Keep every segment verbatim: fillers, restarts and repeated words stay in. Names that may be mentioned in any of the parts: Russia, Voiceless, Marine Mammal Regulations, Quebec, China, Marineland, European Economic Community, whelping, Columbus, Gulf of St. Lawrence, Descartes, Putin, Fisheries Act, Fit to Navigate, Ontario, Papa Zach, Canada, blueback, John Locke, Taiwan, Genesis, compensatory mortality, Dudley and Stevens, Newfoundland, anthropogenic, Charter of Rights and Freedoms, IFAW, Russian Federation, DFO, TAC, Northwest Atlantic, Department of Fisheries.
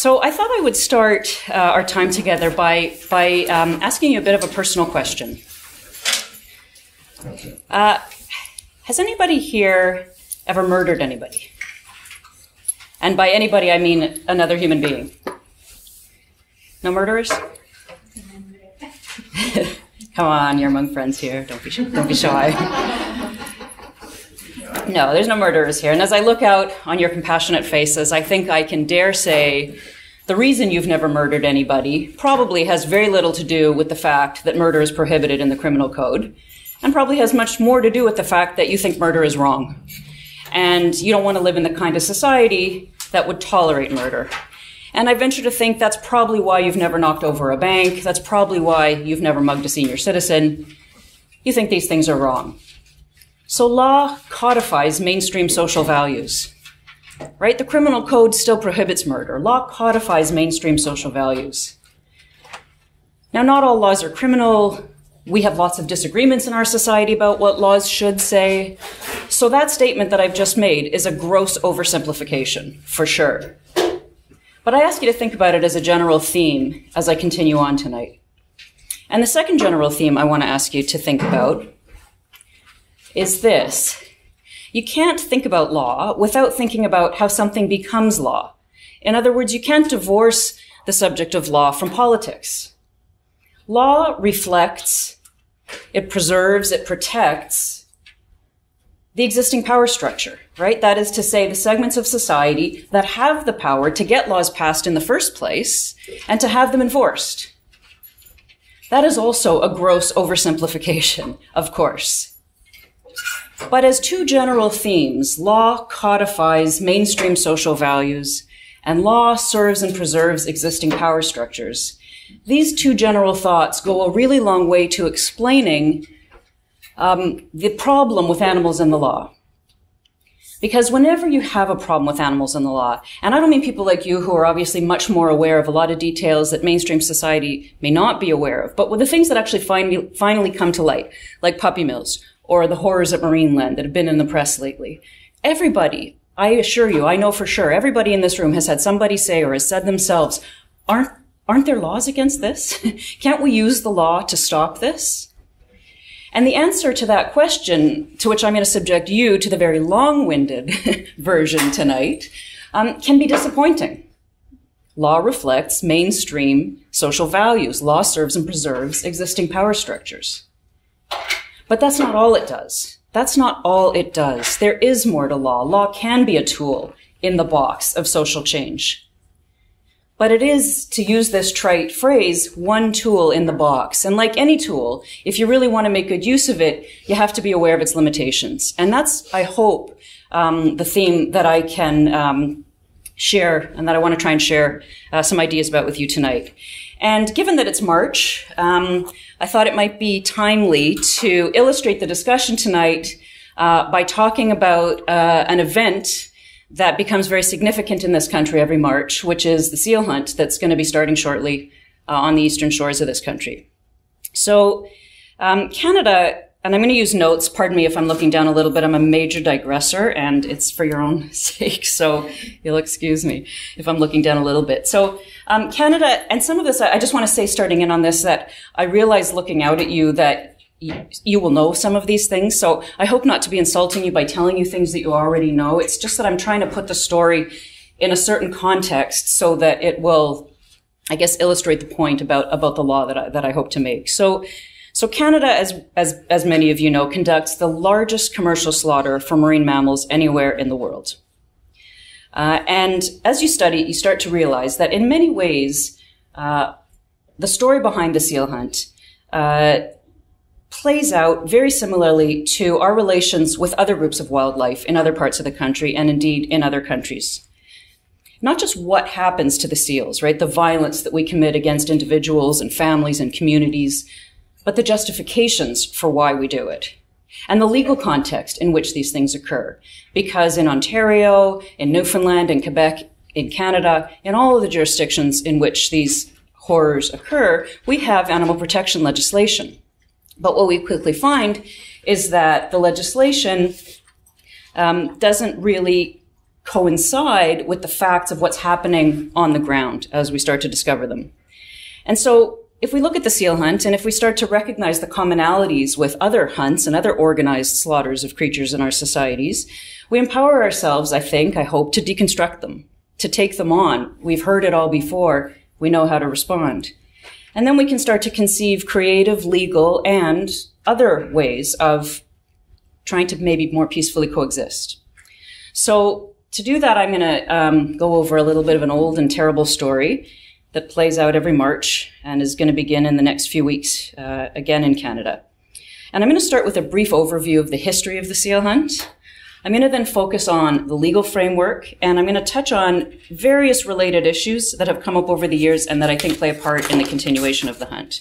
So I thought I would start uh, our time together by, by um, asking you a bit of a personal question. Uh, has anybody here ever murdered anybody? And by anybody, I mean another human being. No murderers? Come on, you're among friends here. Don't be, don't be shy. No, there's no murderers here. And as I look out on your compassionate faces, I think I can dare say the reason you've never murdered anybody probably has very little to do with the fact that murder is prohibited in the criminal code, and probably has much more to do with the fact that you think murder is wrong. And you don't want to live in the kind of society that would tolerate murder. And I venture to think that's probably why you've never knocked over a bank. That's probably why you've never mugged a senior citizen. You think these things are wrong. So law codifies mainstream social values, right? The criminal code still prohibits murder. Law codifies mainstream social values. Now, not all laws are criminal. We have lots of disagreements in our society about what laws should say. So that statement that I've just made is a gross oversimplification, for sure. But I ask you to think about it as a general theme as I continue on tonight. And the second general theme I want to ask you to think about is this. You can't think about law without thinking about how something becomes law. In other words, you can't divorce the subject of law from politics. Law reflects, it preserves, it protects the existing power structure, right? That is to say, the segments of society that have the power to get laws passed in the first place and to have them enforced. That is also a gross oversimplification, of course. But as two general themes, law codifies mainstream social values, and law serves and preserves existing power structures. These two general thoughts go a really long way to explaining Um, the problem with animals in the law. Because whenever you have a problem with animals in the law, and I don't mean people like you who are obviously much more aware of a lot of details that mainstream society may not be aware of, but with the things that actually finally, finally come to light, like puppy mills or the horrors at Marineland that have been in the press lately, everybody, I assure you, I know for sure, everybody in this room has had somebody say or has said themselves, aren't, aren't there laws against this? Can't we use the law to stop this? And the answer to that question, to which I'm going to subject you to the very long-winded version tonight, um, can be disappointing. Law reflects mainstream social values. Law serves and preserves existing power structures. But that's not all it does. That's not all it does. There is more to law. Law can be a tool in the box of social change. But it is, to use this trite phrase, one tool in the box. And like any tool, if you really want to make good use of it, you have to be aware of its limitations. And that's, I hope, um, the theme that I can um, share and that I want to try and share uh, some ideas about with you tonight. And given that it's March, um, I thought it might be timely to illustrate the discussion tonight uh, by talking about uh, an event that becomes very significant in this country every March, which is the seal hunt that's going to be starting shortly uh, on the eastern shores of this country. So um, Canada, and I'm going to use notes, pardon me if I'm looking down a little bit, I'm a major digressor, and it's for your own sake, so you'll excuse me if I'm looking down a little bit. So um, Canada, and some of this, I just want to say starting in on this, that I realize looking out at you that you will know some of these things, so I hope not to be insulting you by telling you things that you already know. It's just that I'm trying to put the story in a certain context so that it will, I guess, illustrate the point about, about the law that I, that I hope to make. So, so Canada, as, as, as many of you know, conducts the largest commercial slaughter for marine mammals anywhere in the world. Uh, and as you study, you start to realize that in many ways, uh, the story behind the seal hunt, uh, plays out very similarly to our relations with other groups of wildlife in other parts of the country and indeed in other countries. Not just what happens to the seals, right? The violence that we commit against individuals and families and communities, but the justifications for why we do it and the legal context in which these things occur. Because in Ontario, in Newfoundland, in Quebec, in Canada, in all of the jurisdictions in which these horrors occur, we have animal protection legislation. But what we quickly find is that the legislation um, doesn't really coincide with the facts of what's happening on the ground as we start to discover them. And so if we look at the seal hunt, and if we start to recognize the commonalities with other hunts and other organized slaughters of creatures in our societies, we empower ourselves, I think, I hope, to deconstruct them, to take them on. We've heard it all before. We know how to respond. And then we can start to conceive creative, legal, and other ways of trying to maybe more peacefully coexist. So to do that, I'm going to um, go over a little bit of an old and terrible story that plays out every March and is going to begin in the next few weeks, uh, again in Canada. And I'm going to start with a brief overview of the history of the seal hunt. I'm going to then focus on the legal framework, and I'm going to touch on various related issues that have come up over the years and that I think play a part in the continuation of the hunt.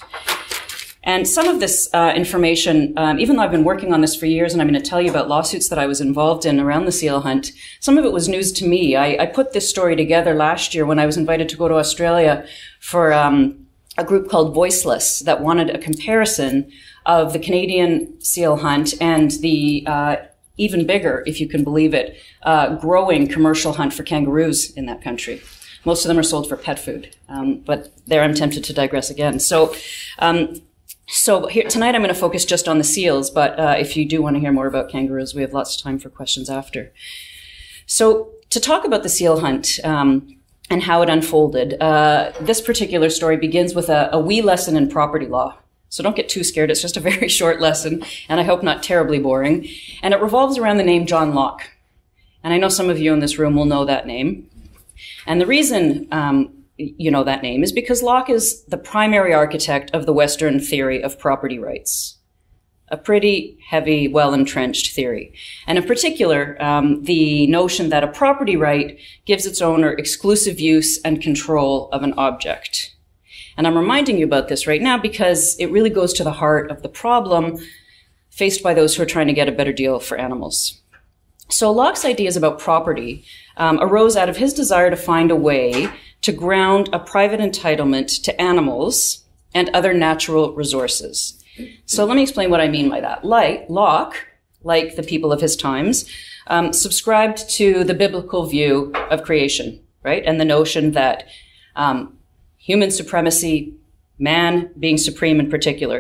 And some of this uh, information, um, even though I've been working on this for years, and I'm going to tell you about lawsuits that I was involved in around the seal hunt, some of it was news to me. I, I put this story together last year when I was invited to go to Australia for um, a group called Voiceless that wanted a comparison of the Canadian seal hunt and the uh, even bigger, if you can believe it, uh, growing commercial hunt for kangaroos in that country. Most of them are sold for pet food, um, but there I'm tempted to digress again. So. Um, So here, tonight I'm going to focus just on the seals, but uh, if you do want to hear more about kangaroos, we have lots of time for questions after. So to talk about the seal hunt um, and how it unfolded, uh, this particular story begins with a, a wee lesson in property law. So don't get too scared. It's just a very short lesson, and I hope not terribly boring. And it revolves around the name John Locke. And I know some of you in this room will know that name. And the reason um, you know that name is because Locke is the primary architect of the Western theory of property rights, a pretty heavy, well-entrenched theory. And in particular, um, the notion that a property right gives its owner exclusive use and control of an object. And I'm reminding you about this right now because it really goes to the heart of the problem faced by those who are trying to get a better deal for animals. So Locke's ideas about property um, arose out of his desire to find a way to ground a private entitlement to animals and other natural resources. So let me explain what I mean by that. Like Locke, like the people of his times, um, subscribed to the biblical view of creation, right? And the notion that um, human supremacy, man being supreme in particular.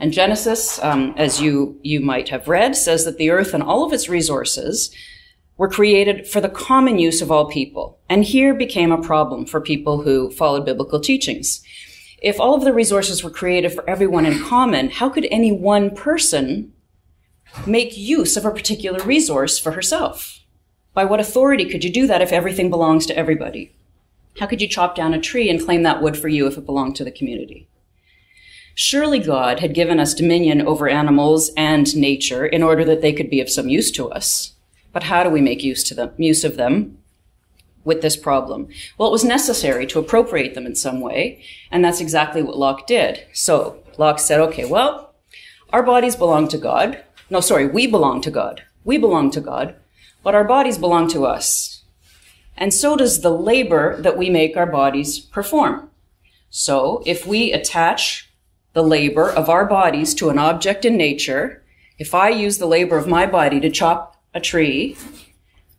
And Genesis, um, as you, you might have read, says that the earth and all of its resources were created for the common use of all people. And here became a problem for people who followed biblical teachings. If all of the resources were created for everyone in common, how could any one person make use of a particular resource for herself? By what authority could you do that if everything belongs to everybody? How could you chop down a tree and claim that wood for you if it belonged to the community? Surely God had given us dominion over animals and nature in order that they could be of some use to us. But how do we make use to them, use of them with this problem? Well, it was necessary to appropriate them in some way, and that's exactly what Locke did. So Locke said, okay, well, our bodies belong to God. No, sorry, we belong to God. We belong to God, but our bodies belong to us. And so does the labor that we make our bodies perform. So if we attach the labor of our bodies to an object in nature, if I use the labor of my body to chop a tree,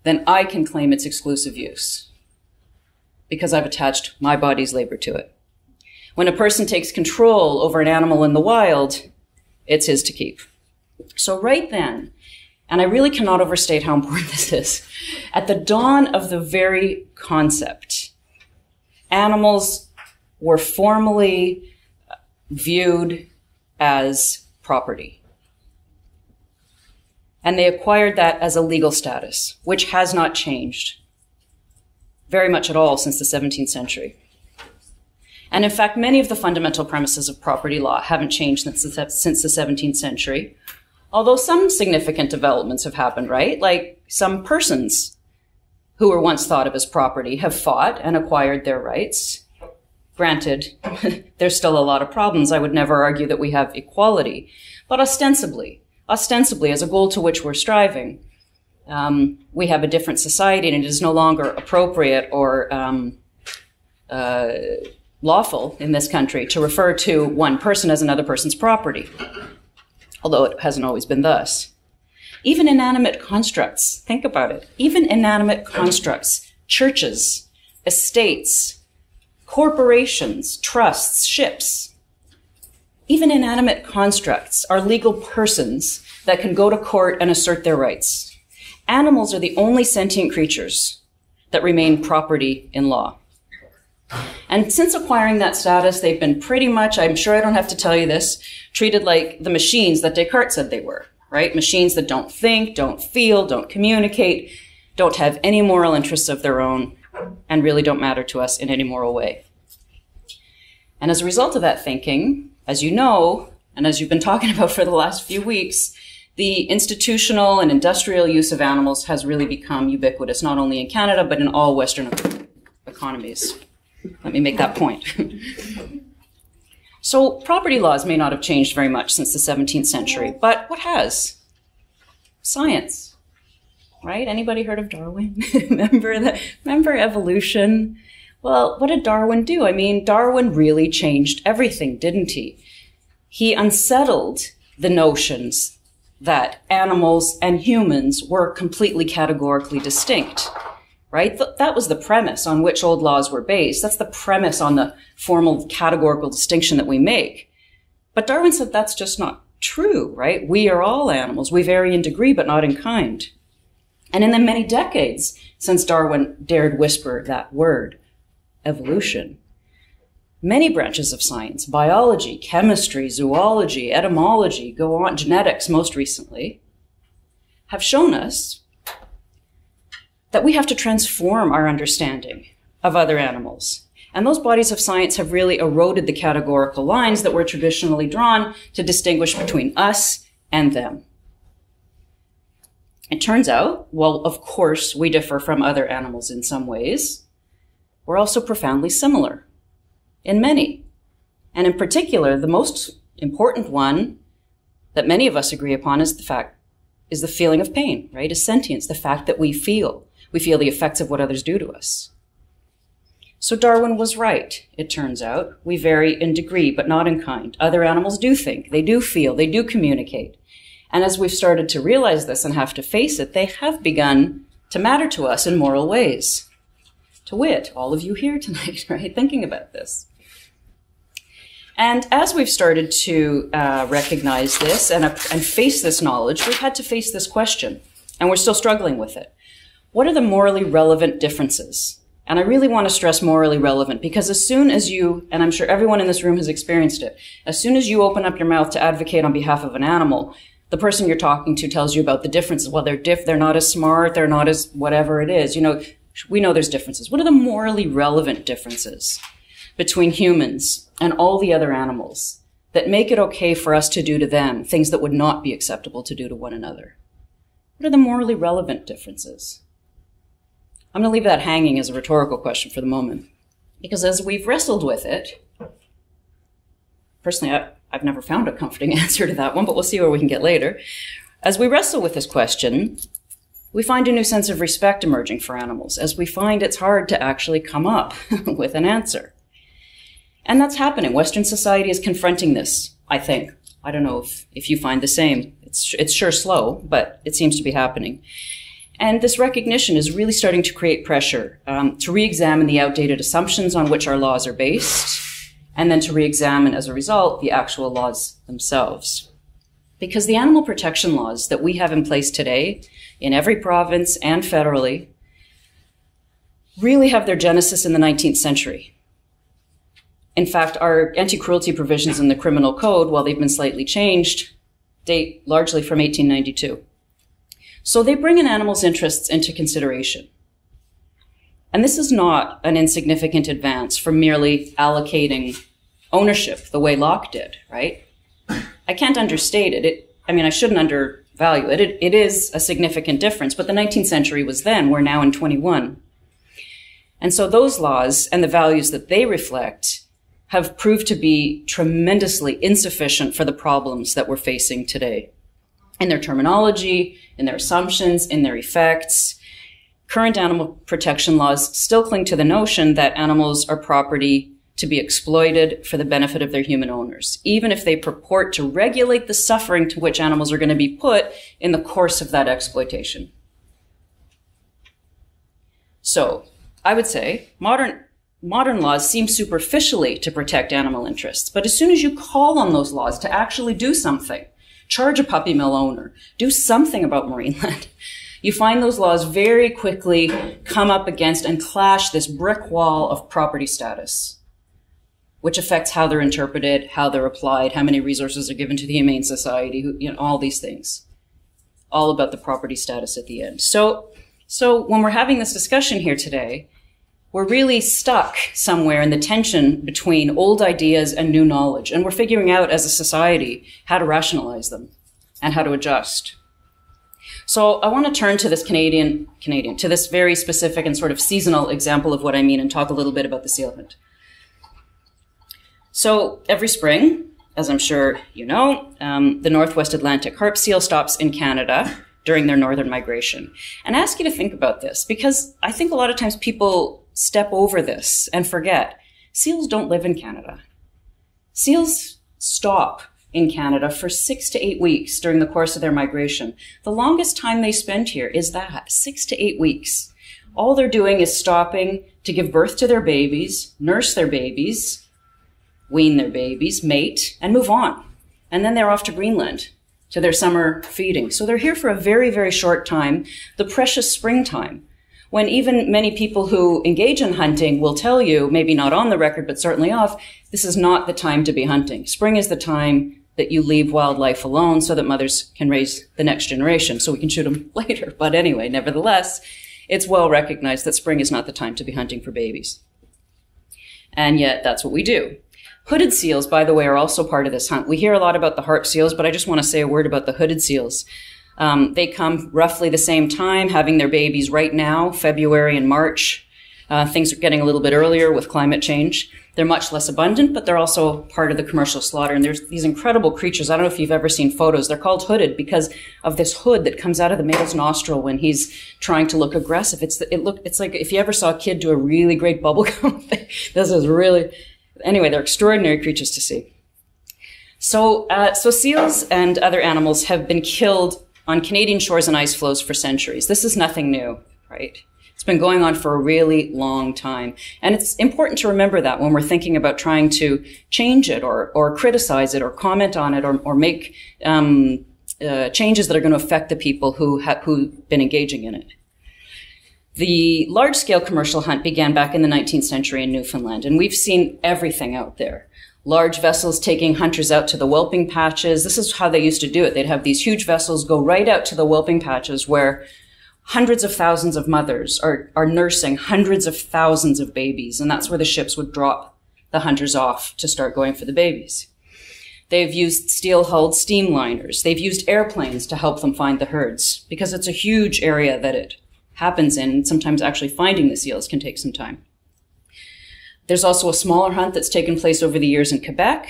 then I can claim its exclusive use because I've attached my body's labor to it. When a person takes control over an animal in the wild, it's his to keep. So right then, and I really cannot overstate how important this is, at the dawn of the very concept, animals were formally viewed as property. And they acquired that as a legal status, which has not changed very much at all since the seventeenth century. And in fact, many of the fundamental premises of property law haven't changed since the, since the seventeenth century, although some significant developments have happened, right? Like some persons who were once thought of as property have fought and acquired their rights. Granted, there's still a lot of problems. I would never argue that we have equality, but ostensibly, Ostensibly, as a goal to which we're striving, um, we have a different society, and it is no longer appropriate or um, uh, lawful in this country to refer to one person as another person's property, although it hasn't always been thus. Even inanimate constructs, think about it, even inanimate constructs, churches, estates, corporations, trusts, ships, even inanimate constructs are legal persons that can go to court and assert their rights. Animals are the only sentient creatures that remain property in law. And since acquiring that status, they've been pretty much, I'm sure I don't have to tell you this, treated like the machines that Descartes said they were, right? Machines that don't think, don't feel, don't communicate, don't have any moral interests of their own, and really don't matter to us in any moral way. And as a result of that thinking, as you know, and as you've been talking about for the last few weeks, the institutional and industrial use of animals has really become ubiquitous, not only in Canada, but in all Western economies. Let me make that point. So property laws may not have changed very much since the seventeenth century, but what has? Science, right? Anybody heard of Darwin? remember, the, remember evolution? Well, what did Darwin do? I mean, Darwin really changed everything, didn't he? He unsettled the notions that animals and humans were completely categorically distinct. Right? Th that was the premise on which old laws were based. That's the premise on the formal categorical distinction that we make. But Darwin said that's just not true, right? We are all animals. We vary in degree, but not in kind. And in the many decades since Darwin dared whisper that word, evolution, many branches of science, biology, chemistry, zoology, etymology, go on, genetics most recently, have shown us that we have to transform our understanding of other animals. And those bodies of science have really eroded the categorical lines that were traditionally drawn to distinguish between us and them. It turns out, well, of course, we differ from other animals in some ways. We're also profoundly similar in many. And in particular, the most important one that many of us agree upon is the fact, is the feeling of pain, right? Is sentience, the fact that we feel. We feel the effects of what others do to us. So Darwin was right, it turns out. We vary in degree, but not in kind. Other animals do think, they do feel, they do communicate. And as we've started to realize this and have to face it, they have begun to matter to us in moral ways. To wit, all of you here tonight, right, thinking about this. And as we've started to uh, recognize this and, uh, and face this knowledge, we've had to face this question, and we're still struggling with it. What are the morally relevant differences? And I really want to stress morally relevant, because as soon as you, and I'm sure everyone in this room has experienced it, as soon as you open up your mouth to advocate on behalf of an animal, the person you're talking to tells you about the differences. Well, they're diff, they're not as smart, they're not as whatever it is. You know, we know there's differences. What are the morally relevant differences between humans and all the other animals that make it okay for us to do to them things that would not be acceptable to do to one another? What are the morally relevant differences? I'm going to leave that hanging as a rhetorical question for the moment, because as we've wrestled with it, personally, I, I've never found a comforting answer to that one, but we'll see where we can get later. As we wrestle with this question, we find a new sense of respect emerging for animals, as we find it's hard to actually come up with an answer. And that's happening. Western society is confronting this, I think. I don't know if, if you find the same. It's, it's sure slow, but it seems to be happening. And this recognition is really starting to create pressure um, to re-examine the outdated assumptions on which our laws are based, and then to re-examine, as a result, the actual laws themselves. Because the animal protection laws that we have in place today, in every province and federally, really have their genesis in the nineteenth century. In fact, our anti-cruelty provisions in the criminal code, while they've been slightly changed, date largely from eighteen ninety-two. So they bring an animal's interests into consideration. And this is not an insignificant advance from merely allocating ownership the way Locke did, right? I can't understate it. it I mean, I shouldn't undervalue it. it. It is a significant difference, but the nineteenth century was then. We're now in twenty-one. And so those laws and the values that they reflect have proved to be tremendously insufficient for the problems that we're facing today. In their terminology, in their assumptions, in their effects. Current animal protection laws still cling to the notion that animals are property to be exploited for the benefit of their human owners, even if they purport to regulate the suffering to which animals are going to be put in the course of that exploitation. So I would say modern, modern laws seem superficially to protect animal interests, but as soon as you call on those laws to actually do something, charge a puppy mill owner, do something about Marineland, you find those laws very quickly come up against and clash this brick wall of property status, which affects how they're interpreted, how they're applied, how many resources are given to the Humane Society, you know, all these things, all about the property status at the end. So, so when we're having this discussion here today, we're really stuck somewhere in the tension between old ideas and new knowledge, and we're figuring out as a society how to rationalize them and how to adjust. So I want to turn to this Canadian, Canadian, to this very specific and sort of seasonal example of what I mean and talk a little bit about the sea elephant. So every spring, as I'm sure you know, um, the Northwest Atlantic harp seal stops in Canada during their northern migration. And I ask you to think about this, because I think a lot of times people step over this and forget. Seals don't live in Canada. Seals stop in Canada for six to eight weeks during the course of their migration. The longest time they spend here is that, six to eight weeks. All they're doing is stopping to give birth to their babies, nurse their babies, wean their babies, mate, and move on. And then they're off to Greenland, to their summer feeding. So they're here for a very, very short time, the precious springtime, when even many people who engage in hunting will tell you, maybe not on the record, but certainly off, this is not the time to be hunting. Spring is the time that you leave wildlife alone so that mothers can raise the next generation, so we can shoot them later. But anyway, nevertheless, it's well recognized that spring is not the time to be hunting for babies. And yet that's what we do. Hooded seals, by the way, are also part of this hunt. We hear a lot about the harp seals, but I just want to say a word about the hooded seals. Um, they come roughly the same time, having their babies right now, February and March. Uh, things are getting a little bit earlier with climate change. They're much less abundant, but they're also part of the commercial slaughter. And there's these incredible creatures. I don't know if you've ever seen photos. They're called hooded because of this hood that comes out of the male's nostril when he's trying to look aggressive. It's, it look, it's like if you ever saw a kid do a really great bubblegum thing, this is really... Anyway, they're extraordinary creatures to see. So, uh, so seals and other animals have been killed on Canadian shores and ice floes for centuries. This is nothing new, right? It's been going on for a really long time. And it's important to remember that when we're thinking about trying to change it or, or criticize it or comment on it or, or make um, uh, changes that are going to affect the people who have who've been engaging in it. The large-scale commercial hunt began back in the nineteenth century in Newfoundland, and we've seen everything out there. Large vessels taking hunters out to the whelping patches. This is how they used to do it. They'd have these huge vessels go right out to the whelping patches where hundreds of thousands of mothers are, are nursing hundreds of thousands of babies, and that's where the ships would drop the hunters off to start going for the babies. They've used steel-hulled steam liners. They've used airplanes to help them find the herds because it's a huge area that it happens in. Sometimes actually finding the seals can take some time. There's also a smaller hunt that's taken place over the years in Quebec,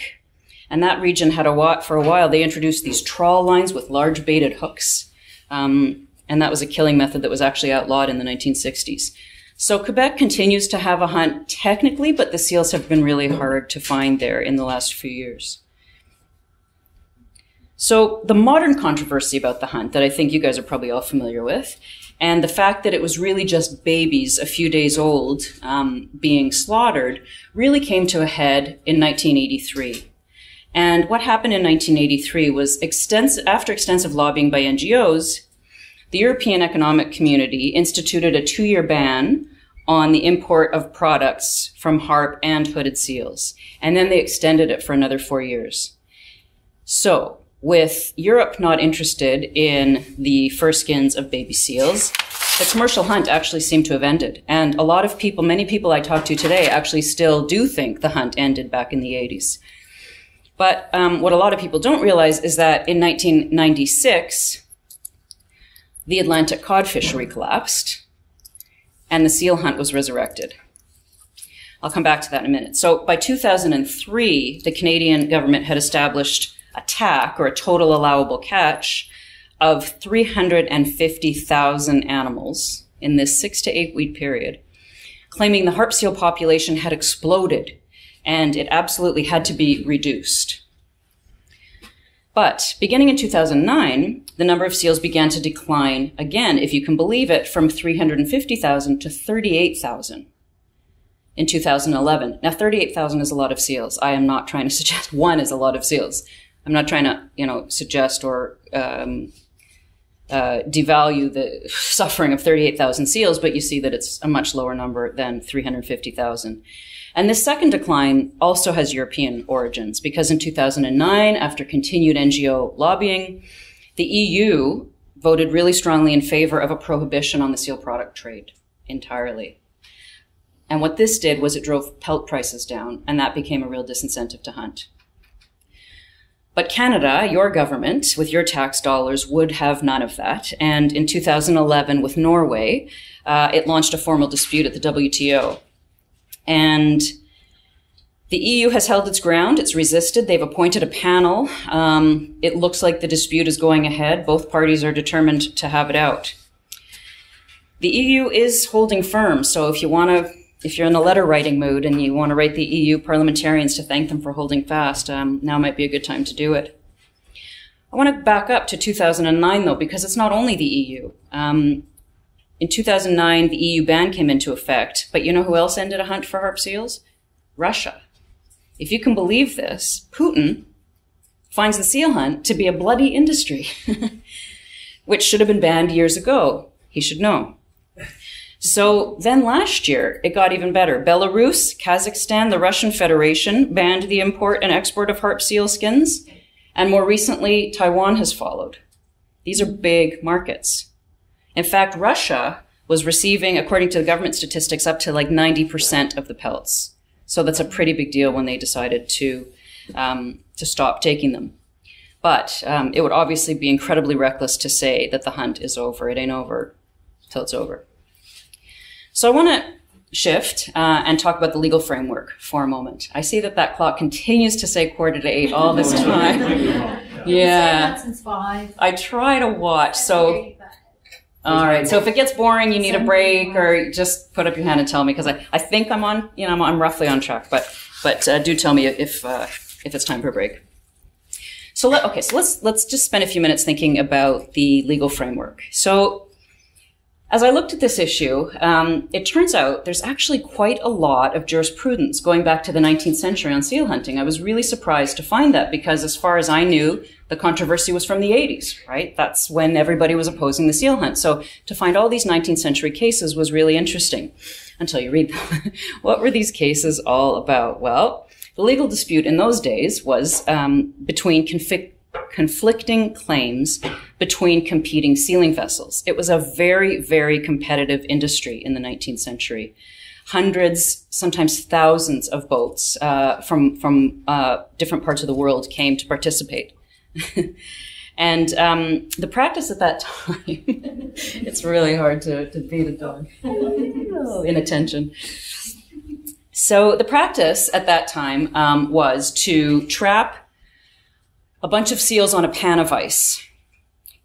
and that region had a while, for a while, they introduced these trawl lines with large baited hooks, um, and that was a killing method that was actually outlawed in the nineteen sixties. So Quebec continues to have a hunt technically, but the seals have been really hard to find there in the last few years. So the modern controversy about the hunt that I think you guys are probably all familiar with, and the fact that it was really just babies a few days old um, being slaughtered, really came to a head in nineteen eighty-three. And what happened in nineteen eighty-three was extensive, after extensive lobbying by N G Os, the European Economic Community instituted a two-year ban on the import of products from harp and hooded seals. And then they extended it for another four years. So, with Europe not interested in the fur skins of baby seals, the commercial hunt actually seemed to have ended. And a lot of people, many people I talk to today, actually still do think the hunt ended back in the eighties. But um, what a lot of people don't realize is that in nineteen ninety-six, the Atlantic cod fishery collapsed and the seal hunt was resurrected. I'll come back to that in a minute. So by two thousand three, the Canadian government had established a T A C, or a total allowable catch, of three hundred fifty thousand animals in this six to eight week period, claiming the harp seal population had exploded and it absolutely had to be reduced. But beginning in two thousand nine, the number of seals began to decline again, if you can believe it, from three hundred fifty thousand to thirty-eight thousand in two thousand eleven. Now, thirty-eight thousand is a lot of seals. I am not trying to suggest one is a lot of seals. I'm not trying to, you know, suggest or um, uh, devalue the suffering of thirty-eight thousand seals, but you see that it's a much lower number than three hundred fifty thousand. And this second decline also has European origins, because in two thousand nine, after continued N G O lobbying, the E U voted really strongly in favor of a prohibition on the seal product trade entirely. And what this did was it drove pelt prices down, and that became a real disincentive to hunt. But Canada, your government, with your tax dollars, would have none of that. And in two thousand eleven, with Norway, uh, it launched a formal dispute at the W T O. And the E U has held its ground. It's resisted. They've appointed a panel. Um, it looks like the dispute is going ahead. Both parties are determined to have it out. The E U is holding firm. So if you want to, if you're in a letter writing mood and you want to write the E U parliamentarians to thank them for holding fast, um, now might be a good time to do it. I want to back up to two thousand nine, though, because it's not only the E U. Um, In two thousand nine, the E U ban came into effect, but you know who else ended a hunt for harp seals? Russia. If you can believe this, Putin finds the seal hunt to be a bloody industry, which should have been banned years ago. He should know. So then last year, it got even better. Belarus, Kazakhstan, the Russian Federation banned the import and export of harp seal skins, and more recently, Taiwan has followed. These are big markets. In fact, Russia was receiving, according to the government statistics, up to like ninety percent of the pelts. So that's a pretty big deal when they decided to, um, to stop taking them. But um, it would obviously be incredibly reckless to say that the hunt is over. It ain't over till it's over. So I want to shift uh, and talk about the legal framework for a moment. I see that that clock continues to say quarter to eight all this time. Yeah. I try to watch. So. All right. So if it gets boring, you need a break, or just put up your hand and tell me, because I, I think I'm on, you know, I'm, I'm roughly on track, but but uh, do tell me if uh, if it's time for a break. So let, okay, so let's let's just spend a few minutes thinking about the legal framework. So as I looked at this issue, um, it turns out there's actually quite a lot of jurisprudence going back to the nineteenth century on seal hunting. I was really surprised to find that, because as far as I knew, the controversy was from the eighties, right? That's when everybody was opposing the seal hunt. So to find all these nineteenth century cases was really interesting, until you read them. What were these cases all about? Well, the legal dispute in those days was um, between confi conflicting claims between competing sealing vessels. It was a very, very competitive industry in the nineteenth century. Hundreds, sometimes thousands of boats uh, from, from uh, different parts of the world came to participate. And um, the practice at that time, it's really hard to, to beat a dog. Oh, inattention. So the practice at that time um, was to trap a bunch of seals on a pan of ice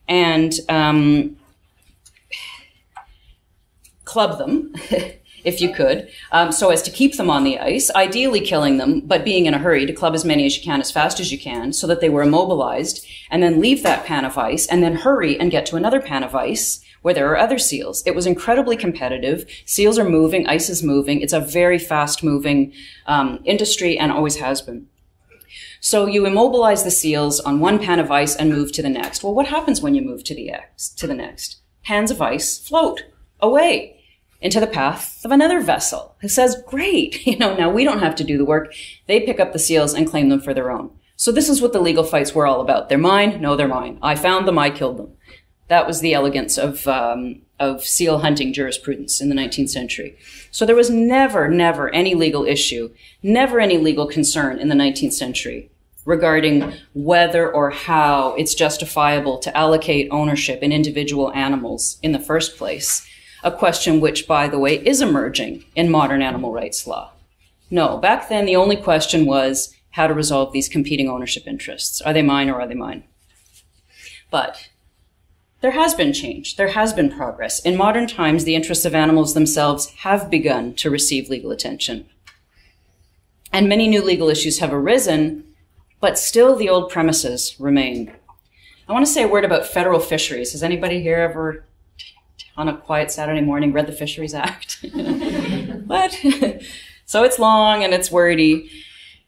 and um, club them, if you could, um, so as to keep them on the ice, ideally killing them, but being in a hurry to club as many as you can as fast as you can so that they were immobilized, and then leave that pan of ice and then hurry and get to another pan of ice where there are other seals. It was incredibly competitive. Seals are moving, ice is moving. It's a very fast moving um, industry, and always has been. So you immobilize the seals on one pan of ice and move to the next. Well, what happens when you move to the, to the next? Pans of ice float away into the path of another vessel who says, great, you know, now we don't have to do the work. They pick up the seals and claim them for their own. So this is what the legal fights were all about. They're mine. No, they're mine. I found them. I killed them. That was the elegance of, um, of seal hunting jurisprudence in the nineteenth century. So there was never, never any legal issue, never any legal concern in the nineteenth century regarding whether or how it's justifiable to allocate ownership in individual animals in the first place. A question which, by the way, is emerging in modern animal rights law. No, back then the only question was how to resolve these competing ownership interests. Are they mine or are they mine? But there has been change. There has been progress. In modern times, the interests of animals themselves have begun to receive legal attention. and many new legal issues have arisen, but still the old premises remain. I want to say a word about federal fisheries. Has anybody here ever, on a quiet Saturday morning, read the Fisheries Act? What? So it's long and it's wordy.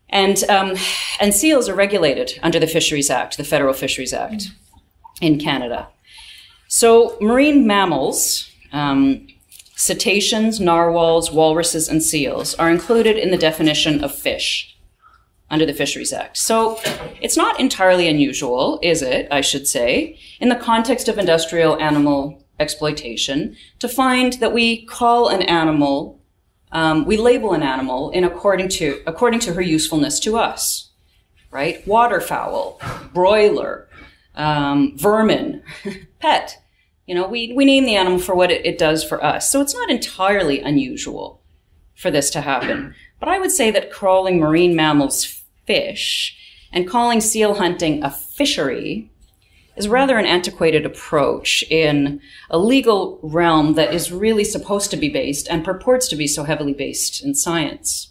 And, um, and seals are regulated under the Fisheries Act, the Federal Fisheries Act in Canada. So marine mammals, um, cetaceans, narwhals, walruses, and seals are included in the definition of fish under the Fisheries Act. So it's not entirely unusual, is it, I should say, in the context of industrial animal exploitation, to find that we call an animal, um, we label an animal in according to, according to her usefulness to us, right? Waterfowl, broiler, um, vermin, pet. You know, we, we name the animal for what it, it does for us. So it's not entirely unusual for this to happen. But I would say that calling marine mammals fish and calling seal hunting a fishery is rather an antiquated approach in a legal realm that is really supposed to be based and purports to be so heavily based in science.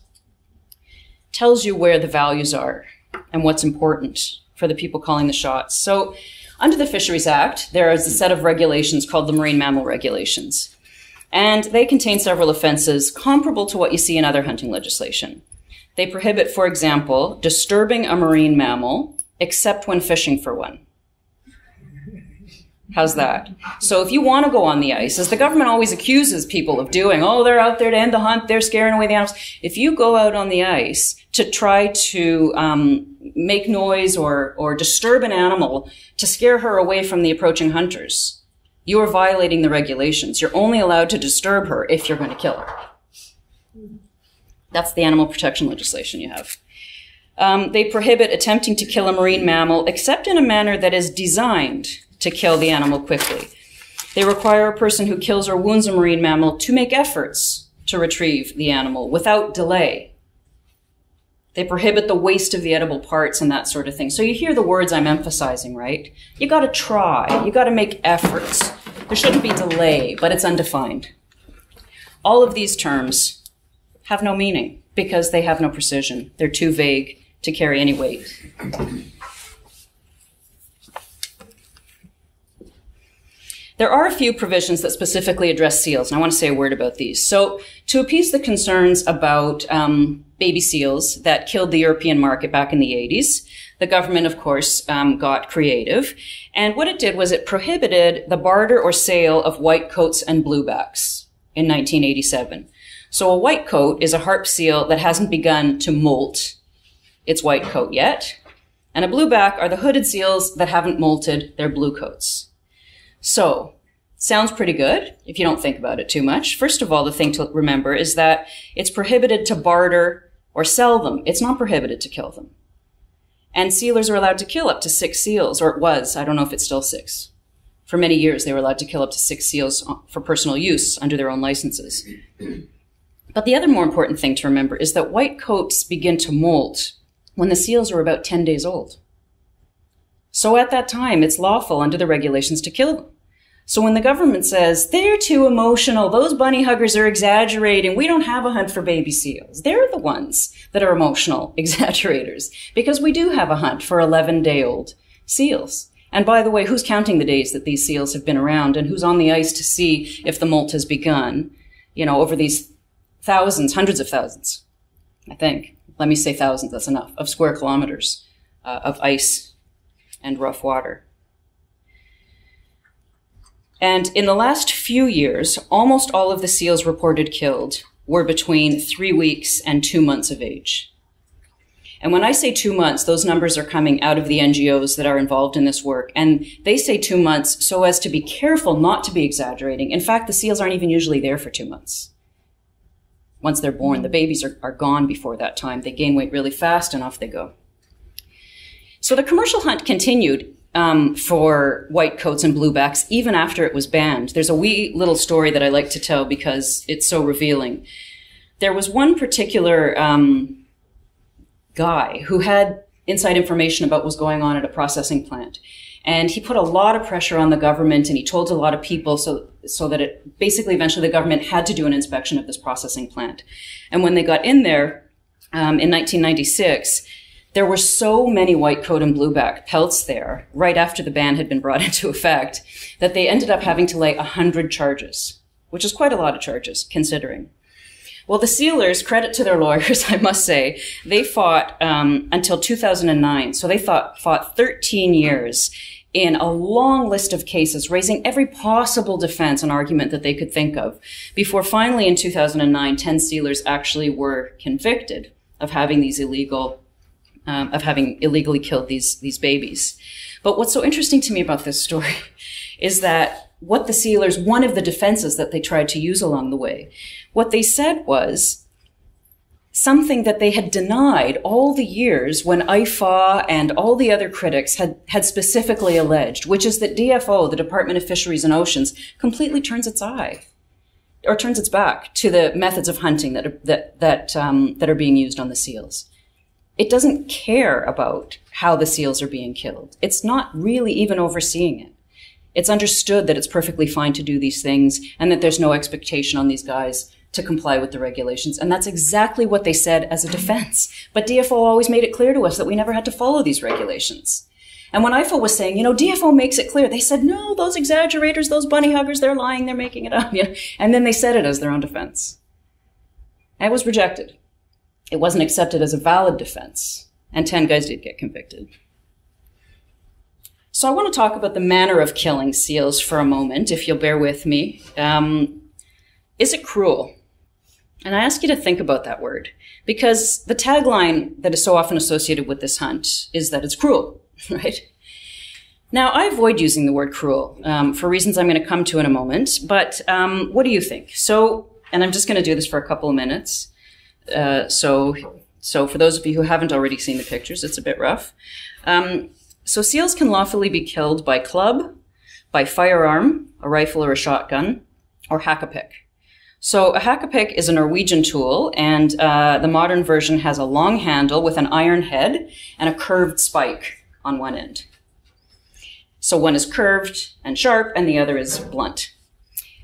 Tells you where the values are and what's important for the people calling the shots. So under the Fisheries Act, there is a set of regulations called the Marine Mammal Regulations. And they contain several offenses comparable to what you see in other hunting legislation. They prohibit, for example, disturbing a marine mammal except when fishing for one. How's that? So if you want to go on the ice, as the government always accuses people of doing, oh, they're out there to end the hunt, they're scaring away the animals. If you go out on the ice to try to um, make noise or, or disturb an animal to scare her away from the approaching hunters, you are violating the regulations. You're only allowed to disturb her if you're going to kill her. That's the animal protection legislation you have. Um, they prohibit attempting to kill a marine mammal except in a manner that is designed to kill the animal quickly. They require a person who kills or wounds a marine mammal to make efforts to retrieve the animal without delay. They prohibit the waste of the edible parts and that sort of thing. So you hear the words I'm emphasizing, right? You got to try. You got to make efforts. There shouldn't be delay, but it's undefined. All of these terms have no meaning because they have no precision. They're too vague to carry any weight. There are a few provisions that specifically address seals, and I want to say a word about these. So to appease the concerns about um, baby seals that killed the European market back in the eighties, the government, of course, um, got creative. And what it did was it prohibited the barter or sale of whitecoats and bluebacks in nineteen eighty-seven. So a whitecoat is a harp seal that hasn't begun to molt its white coat yet. And a blueback are the hooded seals that haven't molted their blue coats. So, sounds pretty good if you don't think about it too much. First of all, the thing to remember is that it's prohibited to barter or sell them. It's not prohibited to kill them. And sealers are allowed to kill up to six seals, or it was, I don't know if it's still six. For many years, they were allowed to kill up to six seals for personal use under their own licenses. But the other more important thing to remember is that white coats begin to molt when the seals are about ten days old. So at that time, it's lawful under the regulations to kill them. So when the government says, they're too emotional, those bunny huggers are exaggerating, we don't have a hunt for baby seals. They're the ones that are emotional exaggerators, because we do have a hunt for eleven-day-old seals. And by the way, who's counting the days that these seals have been around and who's on the ice to see if the molt has begun, you know, over these thousands, hundreds of thousands, I think. Let me say thousands, that's enough, of square kilometers uh, of ice and rough water. And in the last few years, almost all of the seals reported killed were between three weeks and two months of age. And when I say two months, those numbers are coming out of the N G Os that are involved in this work. And they say two months so as to be careful not to be exaggerating. In fact, the seals aren't even usually there for two months. Once they're born, the babies are, are gone before that time. They gain weight really fast and off they go. So the commercial hunt continued Um, for whitecoats and bluebacks, even after it was banned. There's a wee little story that I like to tell because it's so revealing. There was one particular um, guy who had inside information about what was going on at a processing plant. And he put a lot of pressure on the government and he told a lot of people so, so that it basically eventually the government had to do an inspection of this processing plant. And when they got in there, um, in nineteen ninety-six, there were so many white coat and blueback pelts there right after the ban had been brought into effect that they ended up having to lay one hundred charges, which is quite a lot of charges considering. Well, the sealers, credit to their lawyers, I must say, they fought um, until two thousand nine. So they fought, fought thirteen years in a long list of cases, raising every possible defense and argument that they could think of before finally in two thousand nine, ten sealers actually were convicted of having these illegal Um, of having illegally killed these these babies. But what's so interesting to me about this story is that what the sealers, one of the defenses that they tried to use along the way, what they said was something that they had denied all the years when I F A W and all the other critics had, had specifically alleged, which is that D F O, the Department of Fisheries and Oceans, completely turns its eye or turns its back to the methods of hunting that are, that, that, um, that are being used on the seals. It doesn't care about how the seals are being killed. It's not really even overseeing it. It's understood that it's perfectly fine to do these things and that there's no expectation on these guys to comply with the regulations. And that's exactly what they said as a defense. But D F O always made it clear to us that we never had to follow these regulations. And when I F A W was saying, you know, D F O makes it clear, they said, no, those exaggerators, those bunny huggers, they're lying, they're making it up. You know? And then they said it as their own defense. And it was rejected. It wasn't accepted as a valid defense, and ten guys did get convicted. So I want to talk about the manner of killing seals for a moment, if you'll bear with me. Um, is it cruel? And I ask you to think about that word, because the tagline that is so often associated with this hunt is that it's cruel, right? Now, I avoid using the word cruel um, for reasons I'm going to come to in a moment, but um, what do you think? So, and I'm just going to do this for a couple of minutes. Uh, so, so for those of you who haven't already seen the pictures, it's a bit rough. Um, so seals can lawfully be killed by club, by firearm, a rifle or a shotgun, or hack-a-pick. So a hack-a-pick is a Norwegian tool, and uh, the modern version has a long handle with an iron head and a curved spike on one end. So one is curved and sharp, and the other is blunt.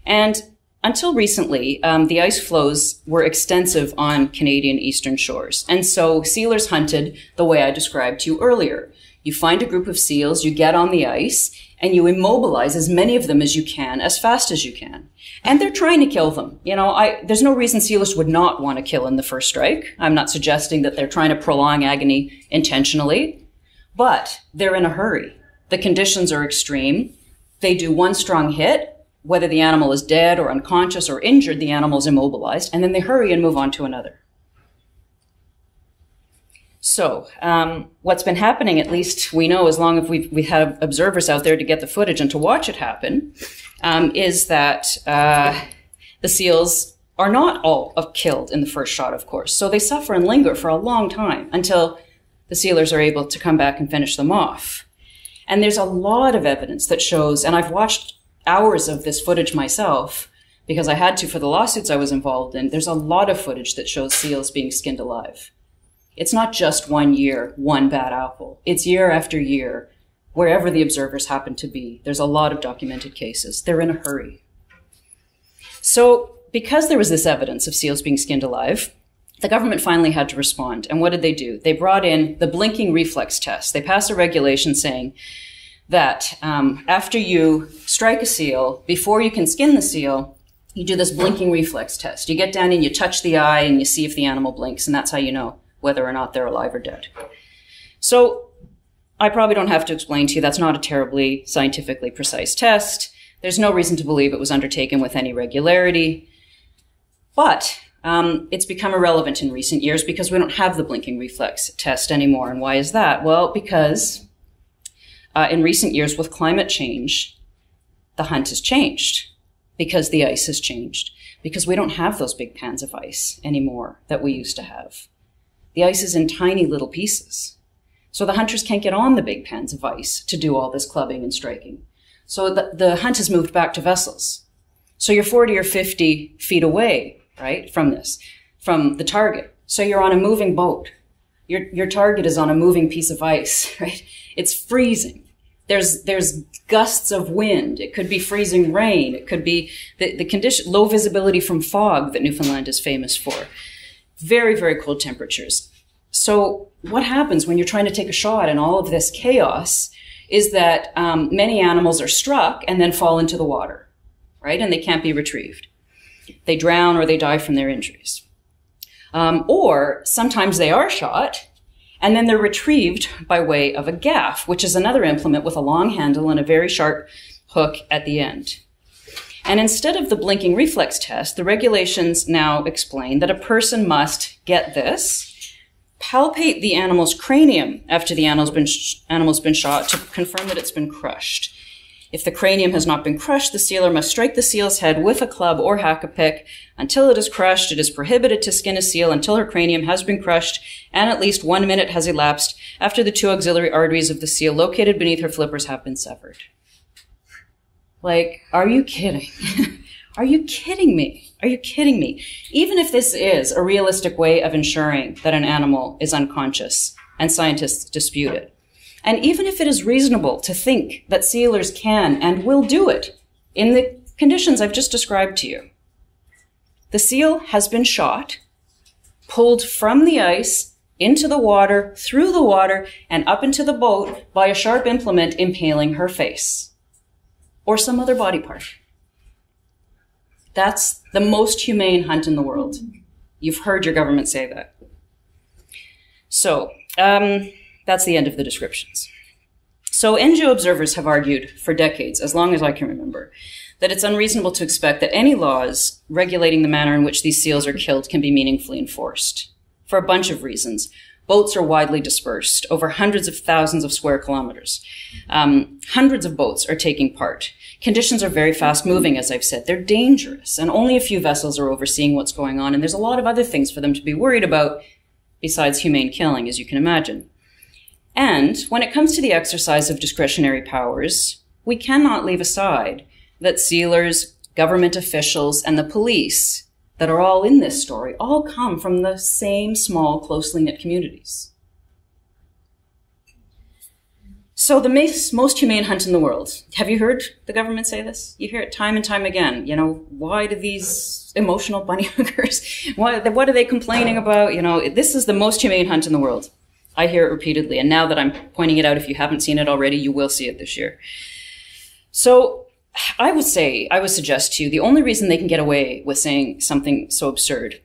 And until recently, um, the ice floes were extensive on Canadian eastern shores. And so sealers hunted the way I described to you earlier. You find a group of seals, you get on the ice, and you immobilize as many of them as you can, as fast as you can. And they're trying to kill them. You know, I, there's no reason sealers would not want to kill in the first strike. I'm not suggesting that they're trying to prolong agony intentionally, but they're in a hurry. The conditions are extreme. They do one strong hit. Whether the animal is dead or unconscious or injured, the animal is immobilized, and then they hurry and move on to another. So um, what's been happening, at least we know as long as we've, we have observers out there to get the footage and to watch it happen, um, is that uh, the seals are not all killed in the first shot, of course. So they suffer and linger for a long time until the sealers are able to come back and finish them off. And there's a lot of evidence that shows, and I've watched hours of this footage myself because I had to for the lawsuits I was involved in. There's a lot of footage that shows seals being skinned alive. It's not just one year, one bad apple. It's year after year, wherever the observers happen to be. There's a lot of documented cases. They're in a hurry. So because there was this evidence of seals being skinned alive, the government finally had to respond. And what did they do? They brought in the blinking reflex test. They passed a regulation saying that um, after you strike a seal, before you can skin the seal, you do this blinking reflex test. You get down and you touch the eye and you see if the animal blinks, and that's how you know whether or not they're alive or dead. So I probably don't have to explain to you that's not a terribly scientifically precise test. There's no reason to believe it was undertaken with any regularity, but um, it's become irrelevant in recent years because we don't have the blinking reflex test anymore. And why is that? Well, because Uh, in recent years with climate change, the hunt has changed because the ice has changed, because we don't have those big pans of ice anymore that we used to have. The ice is in tiny little pieces. So the hunters can't get on the big pans of ice to do all this clubbing and striking. So the, the hunt has moved back to vessels. So you're forty or fifty feet away, right, from this, from the target. So you're on a moving boat. Your, your target is on a moving piece of ice, right? It's freezing. There's, there's gusts of wind. It could be freezing rain. It could be the, the condition, low visibility from fog that Newfoundland is famous for. very, very cold temperatures. So what happens when you're trying to take a shot in all of this chaos is that um, many animals are struck and then fall into the water, right? And they can't be retrieved. They drown or they die from their injuries. Um, or sometimes they are shot and then they're retrieved by way of a gaff, which is another implement with a long handle and a very sharp hook at the end. And instead of the blinking reflex test, the regulations now explain that a person must, get this, palpate the animal's cranium after the animal's been, sh animal's been shot to confirm that it's been crushed. If the cranium has not been crushed, the sealer must strike the seal's head with a club or hack a pick until it is crushed. It is prohibited to skin a seal until her cranium has been crushed and at least one minute has elapsed after the two auxiliary arteries of the seal located beneath her flippers have been severed. Like, are you kidding? Are you kidding me? Are you kidding me? Even if this is a realistic way of ensuring that an animal is unconscious, and scientists dispute it, and even if it is reasonable to think that sealers can and will do it in the conditions I've just described to you, the seal has been shot, pulled from the ice, into the water, through the water, and up into the boat by a sharp implement impaling her face or some other body part. That's the most humane hunt in the world. You've heard your government say that. So um, that's the end of the descriptions. So N G O observers have argued for decades, as long as I can remember, that it's unreasonable to expect that any laws regulating the manner in which these seals are killed can be meaningfully enforced for a bunch of reasons. Boats are widely dispersed over hundreds of thousands of square kilometers. Um, hundreds of boats are taking part. Conditions are very fast moving, as I've said. They're dangerous, and only a few vessels are overseeing what's going on, and there's a lot of other things for them to be worried about besides humane killing, as you can imagine. And when it comes to the exercise of discretionary powers, we cannot leave aside that sealers, government officials, and the police that are all in this story all come from the same small, closely knit communities. So the most humane hunt in the world. Have you heard the government say this? You hear it time and time again. You know, why do these emotional bunny huggers, what, what are they complaining about? You know, this is the most humane hunt in the world. I hear it repeatedly. And now that I'm pointing it out, if you haven't seen it already, you will see it this year. So I would say, I would suggest to you, the only reason they can get away with saying something so absurd